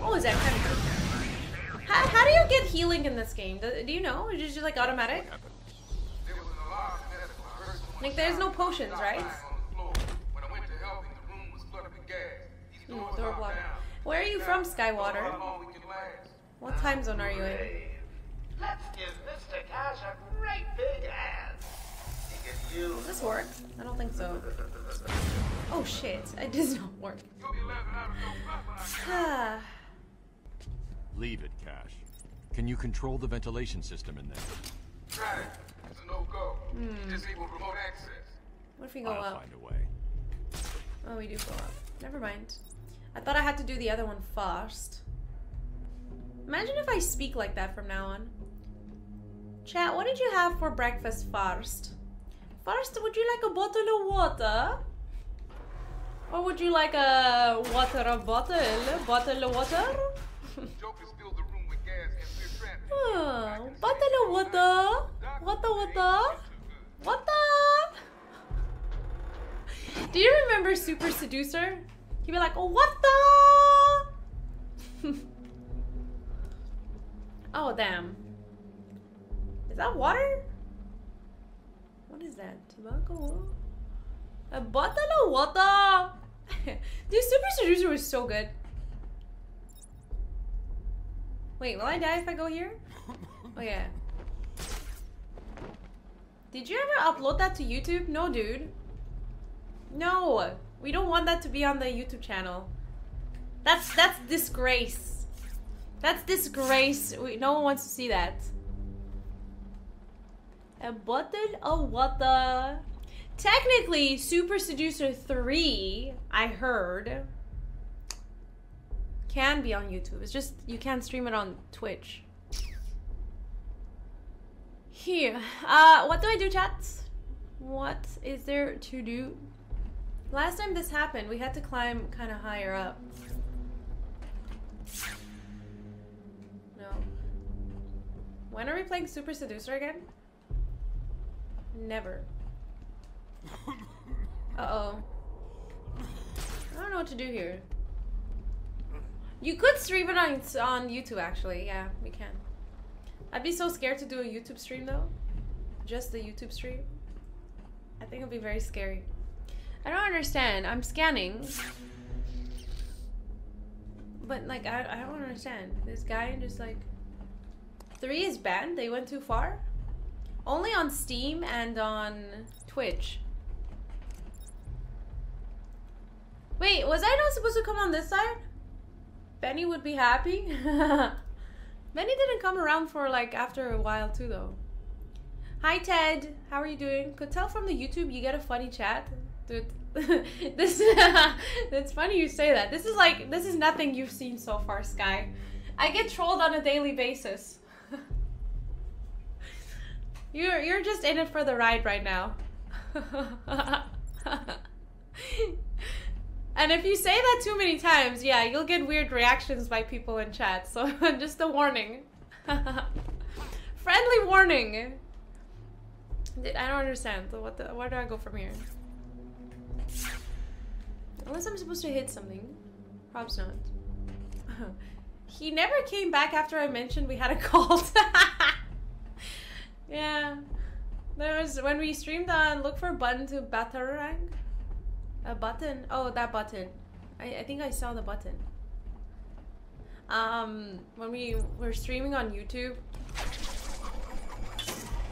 Oh, is that kind of... How do you get healing in this game? Do you know? Is it just like automatic? Like there's no potions, right? Door block. Where are you from, Skywater? What time zone are you in? Let's give Mr. Cash a great big ass. Does this work? I don't think so. Oh shit, it does not work. Leave it, Cash. Can you control the ventilation system in there? Right. It's a no-go. Disable remote access. What if we go up? Find a way. Oh, we do go up. Never mind. I thought I had to do the other one first. Imagine if I speak like that from now on. Chat, what did you have for breakfast first? First, would you like a bottle of water? Or would you like a bottle of water? Oh, bottle of water. Water. Do you remember Super Seducer? He'd be like, oh, water. Oh, damn. Is that water? What is that? Tobacco? A bottle of water! Dude, Super Seducer was so good. Wait, will I die if I go here? Oh yeah. Did you ever upload that to YouTube? No, dude. No! We don't want that to be on the YouTube channel. That's disgrace. That's disgrace. No one wants to see that. A bottle of water. Technically, Super Seducer 3, I heard, can be on YouTube. It's just you can't stream it on Twitch. here. What do I do, chats? What is there to do? Last time this happened, we had to climb kind of higher up. No. When are we playing Super Seducer again? Never. Uh-oh. I don't know what to do here. You could stream it on YouTube, actually. Yeah, we can. I'd be so scared to do a YouTube stream, though. Just the YouTube stream. I think it'll be very scary. I don't understand. I'm scanning. But, like, I don't understand. This guy just, like... 3 is banned? They went too far? Only on Steam and on Twitch. Wait, was I not supposed to come on this side? Benny would be happy. Benny didn't come around for, like, after a while, too, though. Hi, Ted. How are you doing? Could tell from the YouTube you get a funny chat. Dude, this it's funny you say that. This is like, this is nothing you've seen so far, Sky. I get trolled on a daily basis. You're just in it for the ride right now. And if you say that too many times, yeah, you'll get weird reactions by people in chat. So just a warning. Friendly warning. I don't understand. So where do I go from here? Unless I'm supposed to hit something. Probably not. He never came back after I mentioned we had a cult. Yeah. There was, when we streamed on, look for a button to Batarang. A button? Oh, that button. I think I saw the button. When we were streaming on YouTube.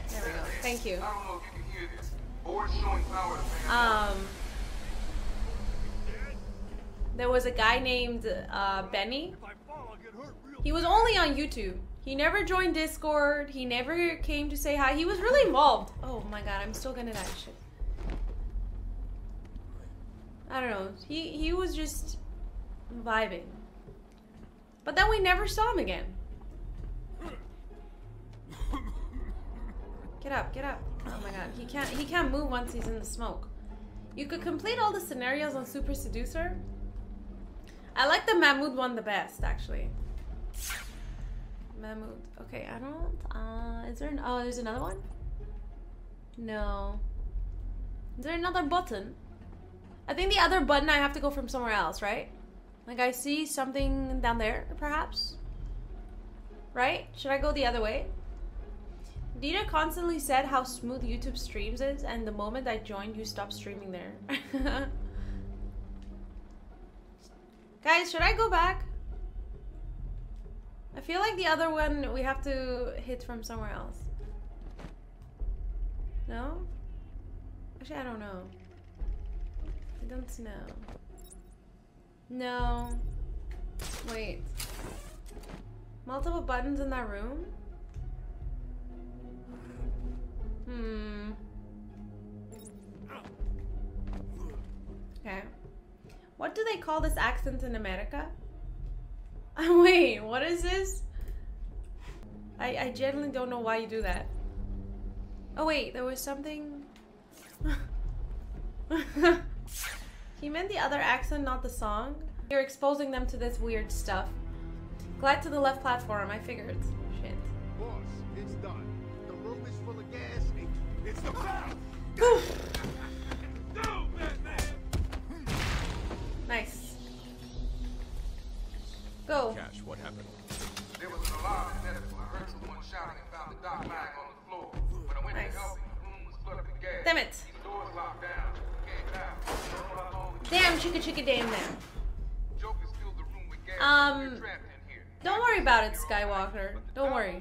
There we go. Thank you. I don't know if you can hear this. Board's showing power to there was a guy named Benny. He was only on YouTube. He never joined Discord. He never came to say hi. He was really involved. Oh my god, I'm still gonna die. Shit. I don't know. He was just vibing. But then we never saw him again. Get up, get up. Oh my god, he can't move once he's in the smoke. You could complete all the scenarios on Super Seducer. I like the Mahmoud one the best, actually. Mahmoud. Okay, I don't... is there an... Oh, there's another one? No. Is there another button? I think the other button I have to go from somewhere else, right? Like, I see something down there, perhaps? Right? Should I go the other way? Dita constantly said how smooth YouTube streams is, and the moment I joined, you stopped streaming there. Guys, should I go back? I feel like the other one we have to hit from somewhere else. No? Actually, I don't know. I don't know. No. Wait. Multiple buttons in that room? Hmm. Okay. What do they call this accent in America? Wait, what is this? I genuinely don't know why you do that. Oh wait, there was something... He meant the other accent, not the song. You're exposing them to this weird stuff. Glad to the left platform, I figured. Shit. Boss, it's done. The room is full of gas. It's the battle! No, Batman! Nice. Go. Cash, what happened? There was an alarm set up. I heard someone shouting and found the doc bag on the floor. When I went to help, the room was flooded with gas. Damn it. The doors locked down. Came out. Damn, chicka chicka damn damn. Joker filled the room with gas. Trapped in here. Don't worry about it, Skywalker. Don't worry.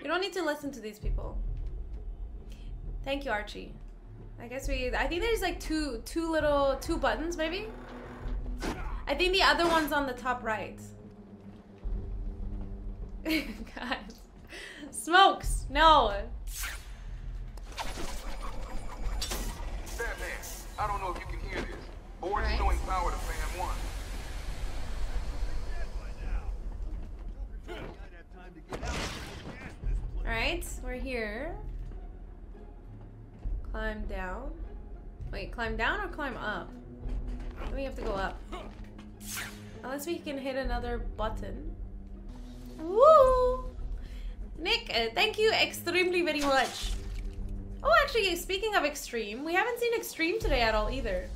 You don't need to listen to these people. Thank you, Archie. I guess we... I think there's like two buttons, maybe? I think the other one's on the top right. Guys. Smokes! No! Batman, I don't know if you can hear this. Board is showing power to fan one. Alright. right, we're here. Climb down. Wait, climb down or climb up? We have to go up. Unless we can hit another button. Woo! Nick, thank you extremely very much. Oh, actually, speaking of extreme, we haven't seen extreme today at all either.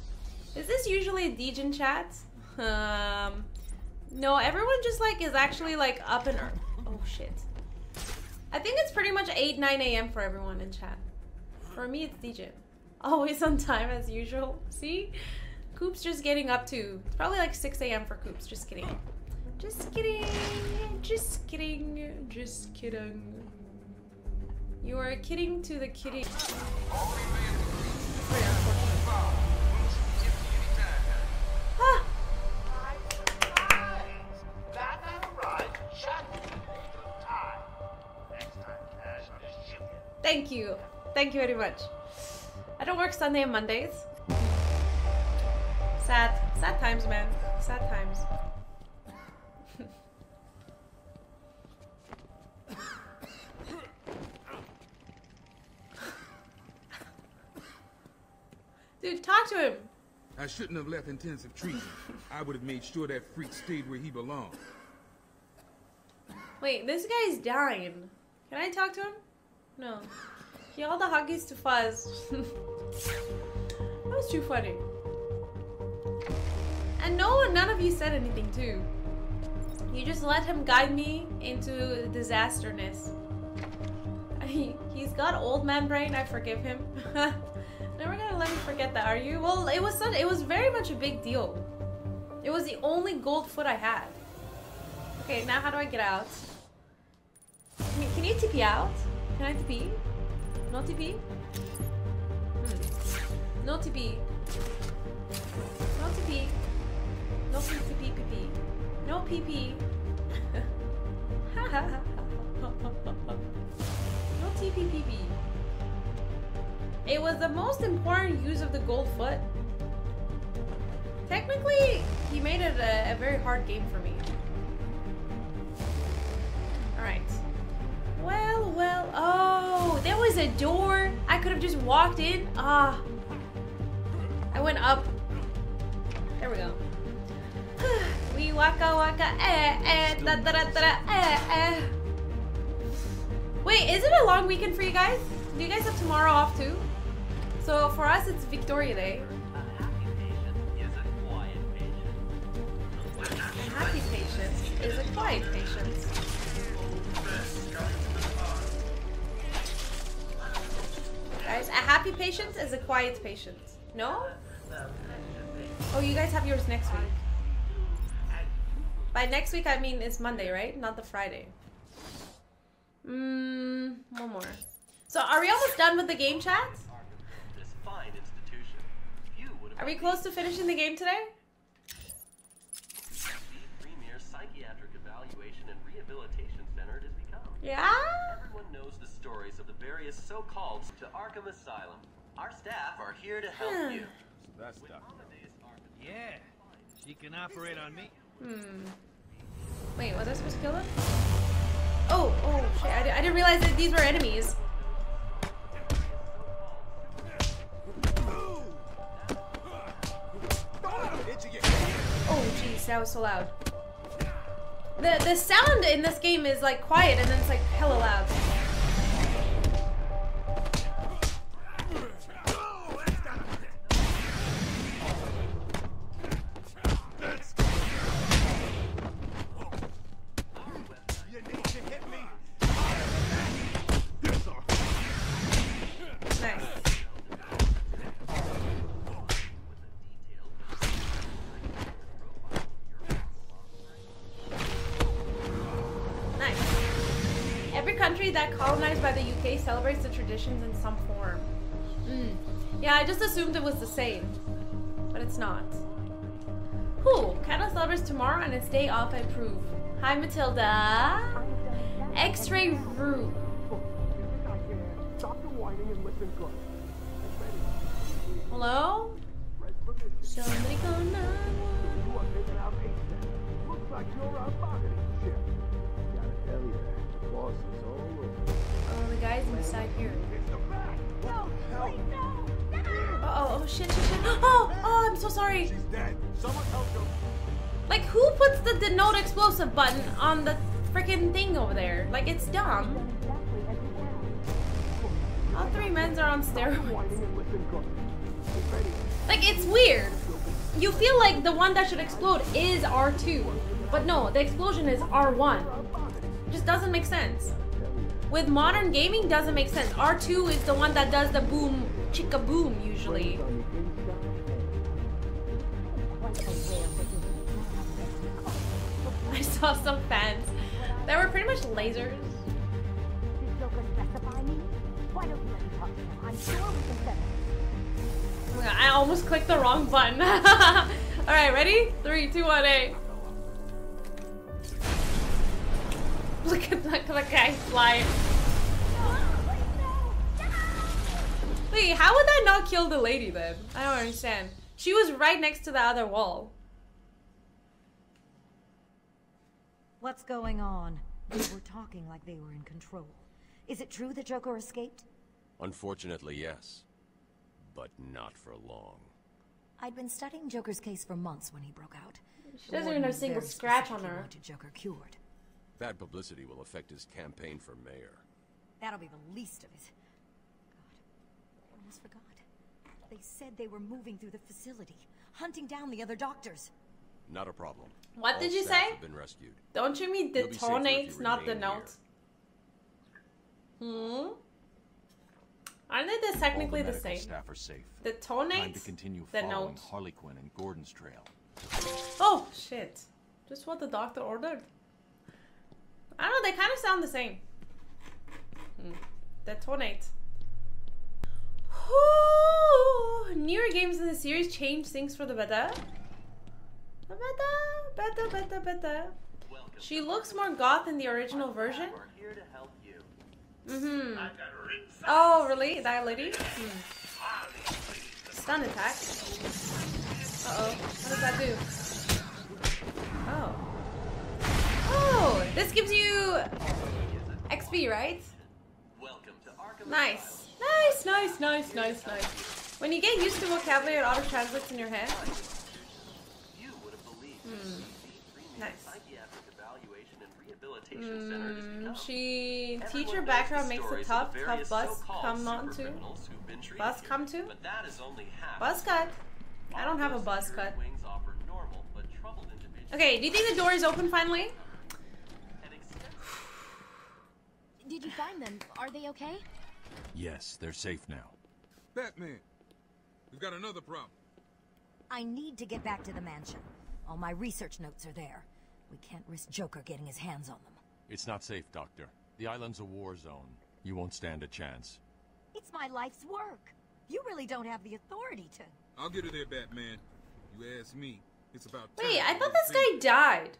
Is this usually a Degen chat? No, everyone just like is actually like up and early. Oh shit. I think it's pretty much 8, 9 a.m. for everyone in chat. For me, it's Degen. Always on time as usual. See? Coop's just getting up to, it's probably like 6 a.m. for Coops. Just kidding. Just kidding. Just kidding. Just kidding. You are kidding to the kitty. Ah! Thank you. Thank you very much. I don't work Sunday and Mondays. Sad. Sad times, man. Sad times. Dude, talk to him. I shouldn't have left intensive treatment. I would have made sure that freak stayed where he belonged. Wait, this guy's dying. Can I talk to him? No. Give all the huggies to Fuzz. That was too funny. And no, none of you said anything too. You just let him guide me into disasterness. He's got old man brain, I forgive him. Never gonna let me forget that, are you? Well, it was very much a big deal. It was the only gold foot I had. Okay, now how do I get out? Can you TP out? Can I TP? No TP? Hmm. No TP. No TP. No PP PP. No PP. No TP PP. It was the most important use of the gold foot. Technically, he made it a very hard game for me. Alright. Well, well, oh, there was a door. I could have just walked in. Ah, I went up. There we go. We waka waka, eh, eh, da da da da, eh, eh. Wait, is it a long weekend for you guys? Do you guys have tomorrow off too? So for us, it's Victoria Day. A happy patient is a quiet patient. Guys, a happy patient is a quiet patient. No? Oh, you guys have yours next week. By next week, I mean it's Monday, right? Not the Friday. One more. So, are we almost done with the game, chat? Are we close to finishing the game today? Yeah? Everyone knows the stories of the various so-called to Arkham Asylum. Our staff are here to help you. That's stuff. Yeah, she can operate on me. Hmm. Wait, was I supposed to kill them? Oh, oh, shit. I didn't realize that these were enemies. Oh, jeez, that was so loud. The sound in this game is like quiet and then it's like hella loud. Celebrates the traditions in some form. Mm. Yeah, I just assumed it was the same, but it's not. Who? Canada celebrates tomorrow and it's day off, I prove. Hi, Matilda. X-ray room. Hello? Somebody gonna... Looks like you're out of poverty. Gotta tell you, the boss is all over. Oh, the guy's inside here. No, please, no. Oh, shit, shit, shit. Oh, I'm so sorry. She's dead. Someone help her. Like, who puts the denote explosive button on the freaking thing over there? Like, it's dumb. All three men are on steroids. Like, it's weird. You feel like the one that should explode is R2. But no, the explosion is R1. It just doesn't make sense. With modern gaming, doesn't make sense. R2 is the one that does the boom, chicka boom, usually. I saw some fans that were pretty much lasers. Oh my God, I almost clicked the wrong button. Alright, ready? 3, 2, 1, A. Look at that guy flying. Wait, how would that not kill the lady then? I don't understand. She was right next to the other wall. What's going on? They were talking like they were in control. Is it true the Joker escaped? Unfortunately, yes. But not for long. I'd been studying Joker's case for months when he broke out. She doesn't even have a single scratch on her. Joker cured. Bad publicity will affect his campaign for mayor. That'll be the least of it. God, I almost forgot. They said they were moving through the facility, hunting down the other doctors. Not a problem. What did you say? Been rescued. Don't you mean detonates, not the notes? Hmm? Aren't they technically the same? Staff are safe. Detonates, the notes. Harley Quinn and Gordon's trail. Oh, shit. Just what the doctor ordered. I don't know, they kind of sound the same. Detonate. Whoo! Newer games in the series change things for the better. The better, better, better, better. She looks more goth in the original version. Mm-hmm. Oh, really? That lady? Stun attack. Uh-oh. What does that do? Oh. Oh, this gives you XP, right? Nice. Nice, nice, nice, nice, nice. When you get used to vocabulary, it auto-translates in your head. Nice. She... Teacher background makes a tough bus come on to. Bus come to? Bus cut. I don't have a bus cut. Okay, do you think the door is open finally? Did you find them? Are they okay? Yes, they're safe now. Batman! We've got another problem. I need to get back to the mansion. All my research notes are there. We can't risk Joker getting his hands on them. It's not safe, Doctor. The island's a war zone. You won't stand a chance. It's my life's work. You really don't have the authority to... I'll get her there, Batman. You ask me. It's about time. Wait, I thought this guy died.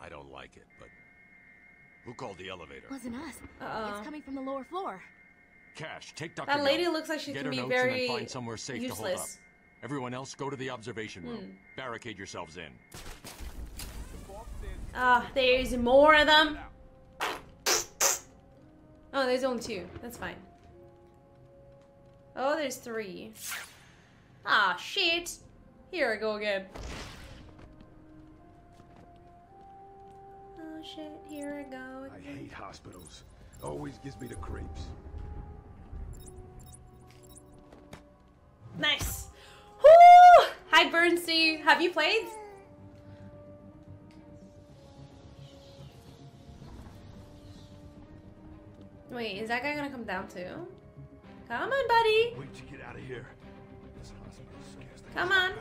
I don't like it, but... Who called the elevator? Wasn't us. It's coming from the lower floor. Cash, take Dr. That lady looks like she can be very find somewhere safe useless. To hold up. Everyone else, go to the observation room. Barricade yourselves in. Ah, there's more of them. Oh, there's only two. That's fine. Oh, there's three. Ah, shit. Here I go again. Oh shit, here I go again. I hate hospitals. Always gives me the creeps. Nice. Woo! Hi Bernstein, have you played? Wait, is that guy gonna come down too? Come on, buddy. Wait to get out of here. This hospital scares the come on.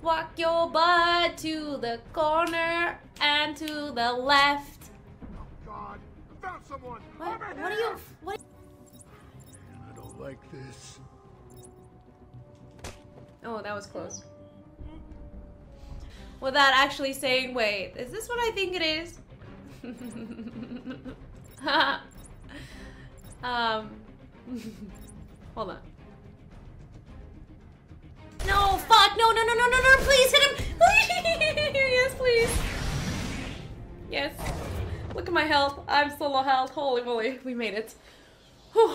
Walk your butt to the corner and to the left. Oh God! I found someone. What are you? What? Man, I don't like this. Oh, that was close. Without actually saying, wait, is this what I think it is? Hold on. No, fuck, no, no, no, no, no, no, please hit him! Please! Yes, please. Yes. Look at my health. I'm so low health. Holy moly, we made it. Whew.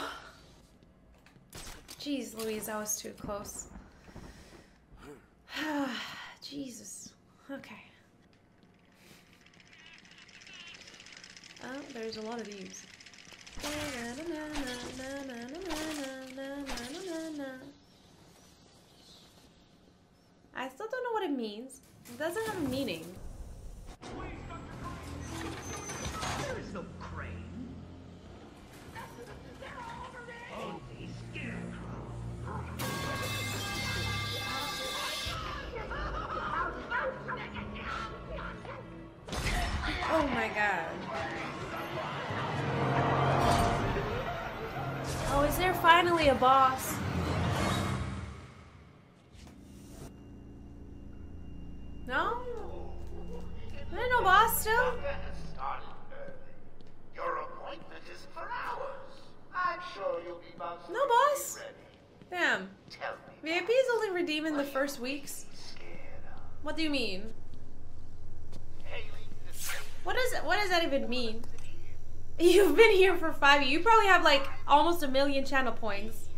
Jeez Louise, I was too close. Jesus. Okay. Oh, there's a lot of these. I still don't know what it means. It doesn't have a meaning. There is no crane. Holy scarecrow. Oh my god. Oh, is there finally a boss? No? There's no boss still? Your appointment is for hours. I'm sure you'll be boss. No boss? Damn. VIP is only redeeming the first weeks. What do you mean? What does that even mean? You've been here for 5 years. You probably have like almost 1 million channel points.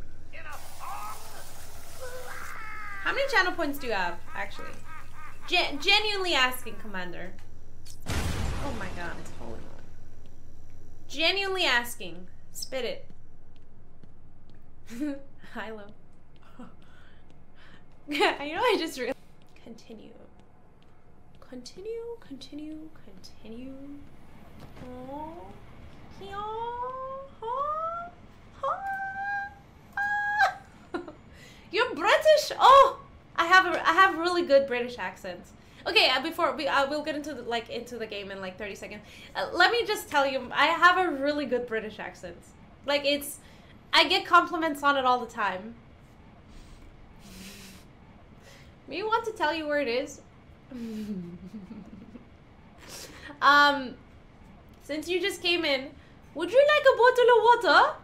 How many channel points do you have, actually? Genuinely asking, Commander. Oh my god, it's holy. Genuinely asking. Spit it. Hi, Lo. You know, I just realized. Continue. Continue. Oh, you're British. Oh, I have really good British accents. Okay, we'll get into the, into the game in like 30 seconds. Let me just tell you, I have a really good British accent. Like I get compliments on it all the time. Me want to tell you where it is. Since you just came in, would you like a bottle of water?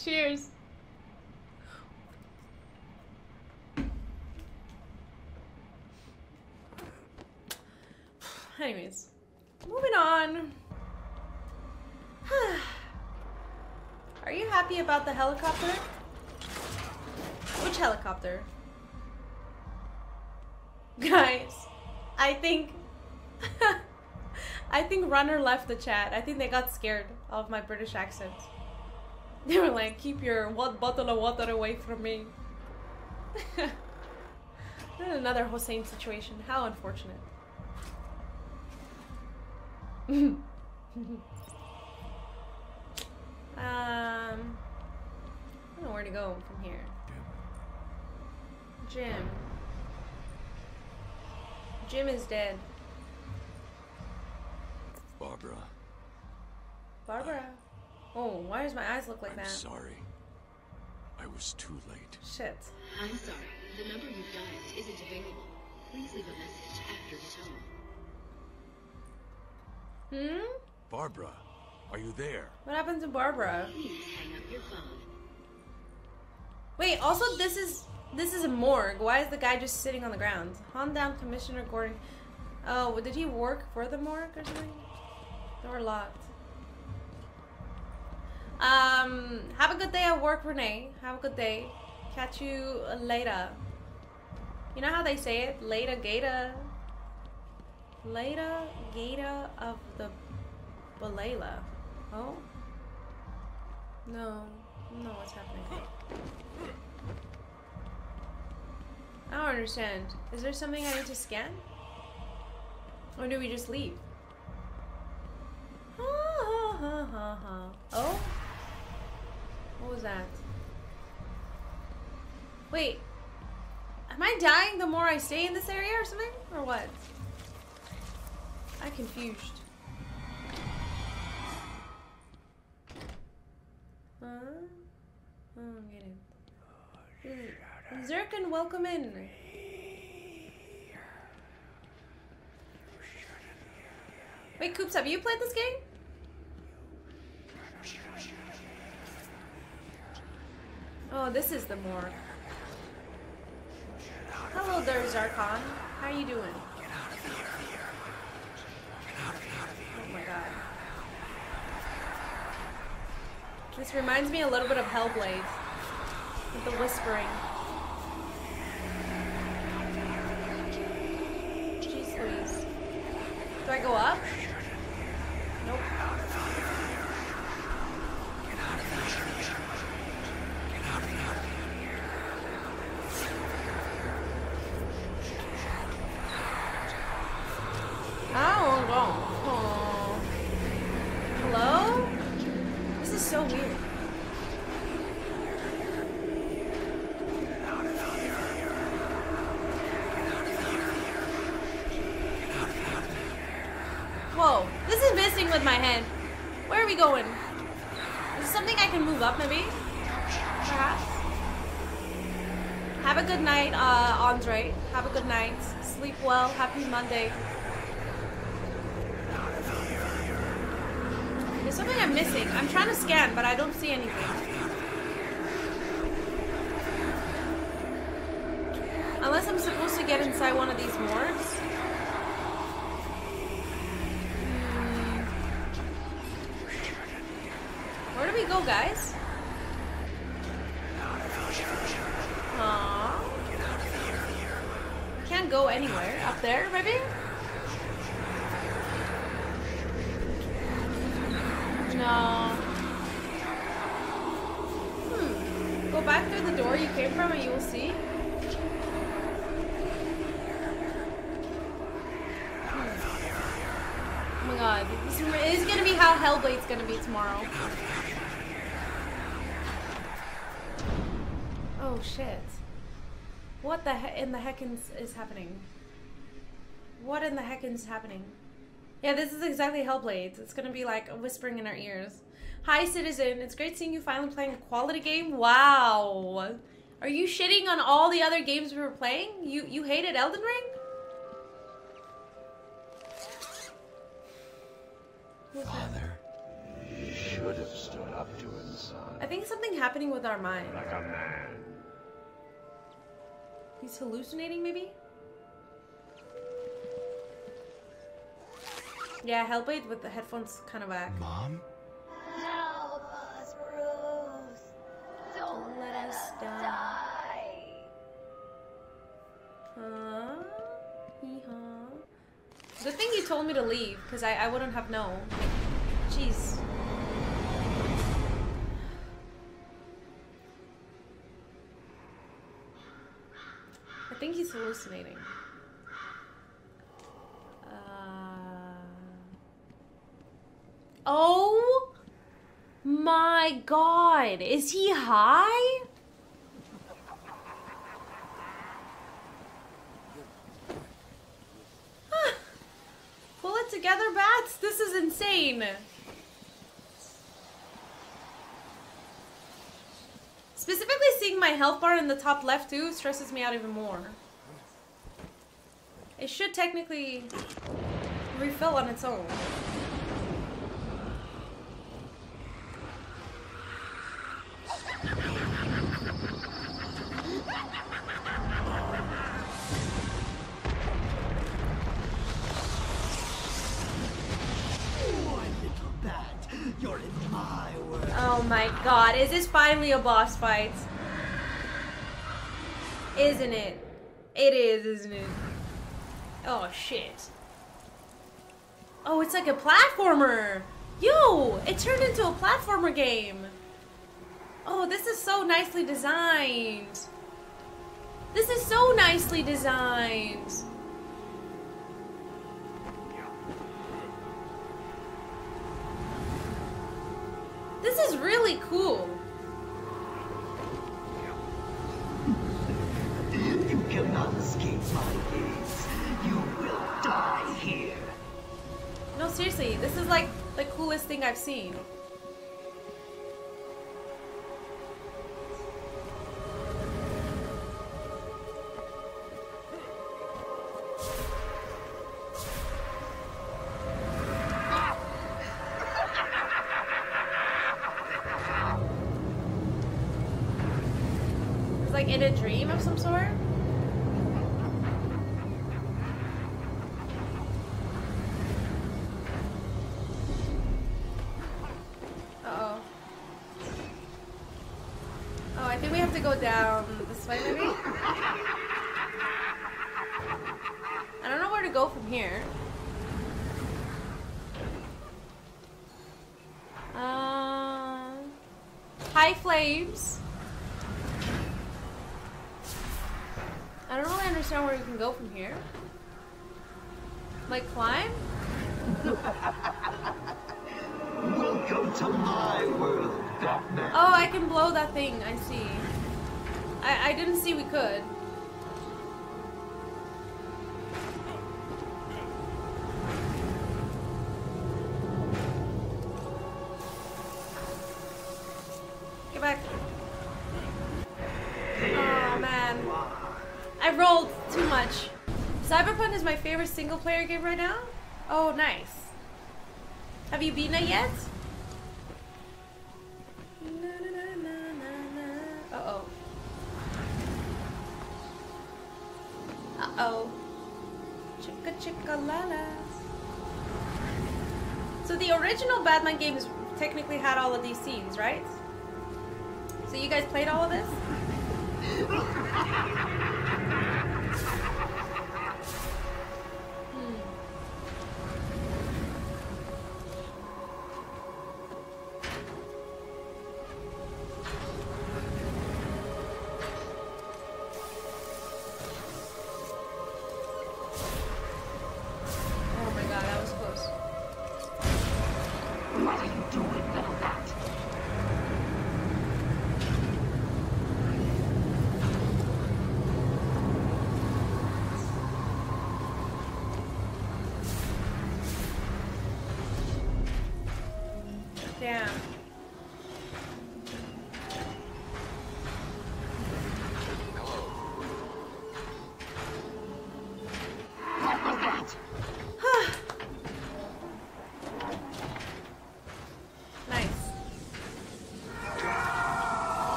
Cheers. Anyways, moving on. Are you happy about the helicopter? Which helicopter? Guys, I think Runner left the chat. I think they got scared of my British accent. They were like, keep your bottle of water away from me. Another Hossein situation. How unfortunate. I don't know where to go from here. Jim. Jim is dead. Barbara. Oh, why does my eyes look like that? I'm sorry. I was too late. Shit. I'm sorry. The number you've dialed isn't available. Please leave a message after the tone. Hmm? Barbara, are you there? What happened to Barbara? Please hang up your phone. Wait, also this is a morgue. Why is the guy just sitting on the ground? Hunt down Commissioner Gordon. Oh, did he work for the morgue or something? They were locked. Have a good day at work, Renee. Have a good day. Catch you later. You know how they say it? Later, Gator. Later, Gator of the Balela. Oh? No. I don't know what's happening. I don't understand. Is there something I need to scan? Or do we just leave? Oh? What was that? Wait. Am I dying the more I stay in this area or something? Or what? I'm confused. Huh? Oh, I'm getting it. Zirkin, welcome in. Wait, Coops, have you played this game? Oh, this is the morgue. Hello there, Zarkon. How are you doing? Get out of here. Oh my god. This reminds me a little bit of Hellblade. With the whispering. Jeez Louise. Do I go up? Nope. Oh, no. Oh. Hello? This is so weird. Whoa, this is messing with my head. Where are we going? Is this something I can move up, maybe? Perhaps? Have a good night, Andre. Have a good night. Sleep well. Happy Monday. There's something I'm missing. I'm trying to scan, but I don't see anything. Unless I'm supposed to get inside one of these morgues. Where do we go, guys? Aww. Can't go anywhere. Up there, maybe? No. Hmm. Go back through the door you came from and you will see. Hmm. Oh my god. This is gonna be how Hellblade's gonna be tomorrow. Oh shit. What the heck in the heckins is happening? What in the heckins is happening? Yeah, this is exactly Hellblade. It's gonna be like whispering in our ears. Hi, Citizen. It's great seeing you finally playing a quality game. Wow. Are you shitting on all the other games we were playing? You hated Elden Ring? Father, you should have stood up to him, son. I think something happening with our mind. Like a man. He's hallucinating, maybe? Yeah, Hellblade with the headphones kind of back. Mom? Help us, Bruce. Don't let us die. Huh? Hee-haw. Good thing you told me to leave, because I wouldn't have known. Jeez. I think he's hallucinating. Oh my god, is he high? Huh. Pull it together, bats. This is insane. Specifically seeing my health bar in the top left too stresses me out even more. It should technically refill on its own. Oh my god, is this finally a boss fight? Isn't it? It is, isn't it? Oh shit. Oh, it's like a platformer! Yo! It turned into a platformer game! Oh, this is so nicely designed! This is so nicely designed! This is really cool. You cannot escape my gaze. You will die here. No, seriously, this is like the coolest thing I've seen. In a dream of some sort? have to go down this way, maybe? I don't know where to go from here. High flames. I don't really understand where you can go from here. Like climb? Welcome to my world, Batman. Oh, I can blow that thing. I see. I didn't see we could. Get back. Oh man, I rolled too much. Cyberpunk is my favorite single-player game right now. Oh, nice. Have you beaten it yet? Uh-oh. Uh-oh. Chicka chicka la la. So the original Batman games technically had all of these scenes, right? So you guys played all of this?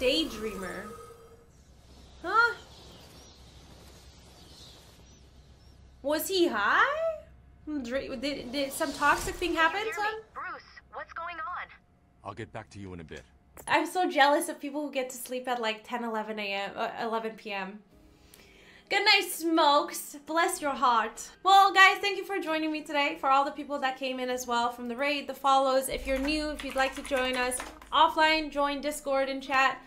Daydreamer. Huh? Was he high? Did some toxic thing happen to him? Bruce, what's going on? I'll get back to you in a bit. I'm so jealous of people who get to sleep at like 11 p.m. Good night, Smokes. Bless your heart. Well, guys, thank you for joining me today. For all the people that came in as well from the raid, the follows. If you're new, if you'd like to join us offline, join Discord and chat.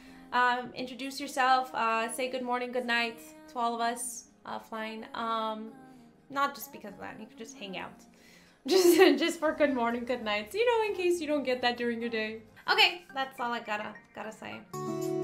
Introduce yourself. Say good morning, good night to all of us offline. Not just because of that. You can just hang out. Just for good morning, good nights. You know, in case you don't get that during your day. Okay, that's all I gotta say.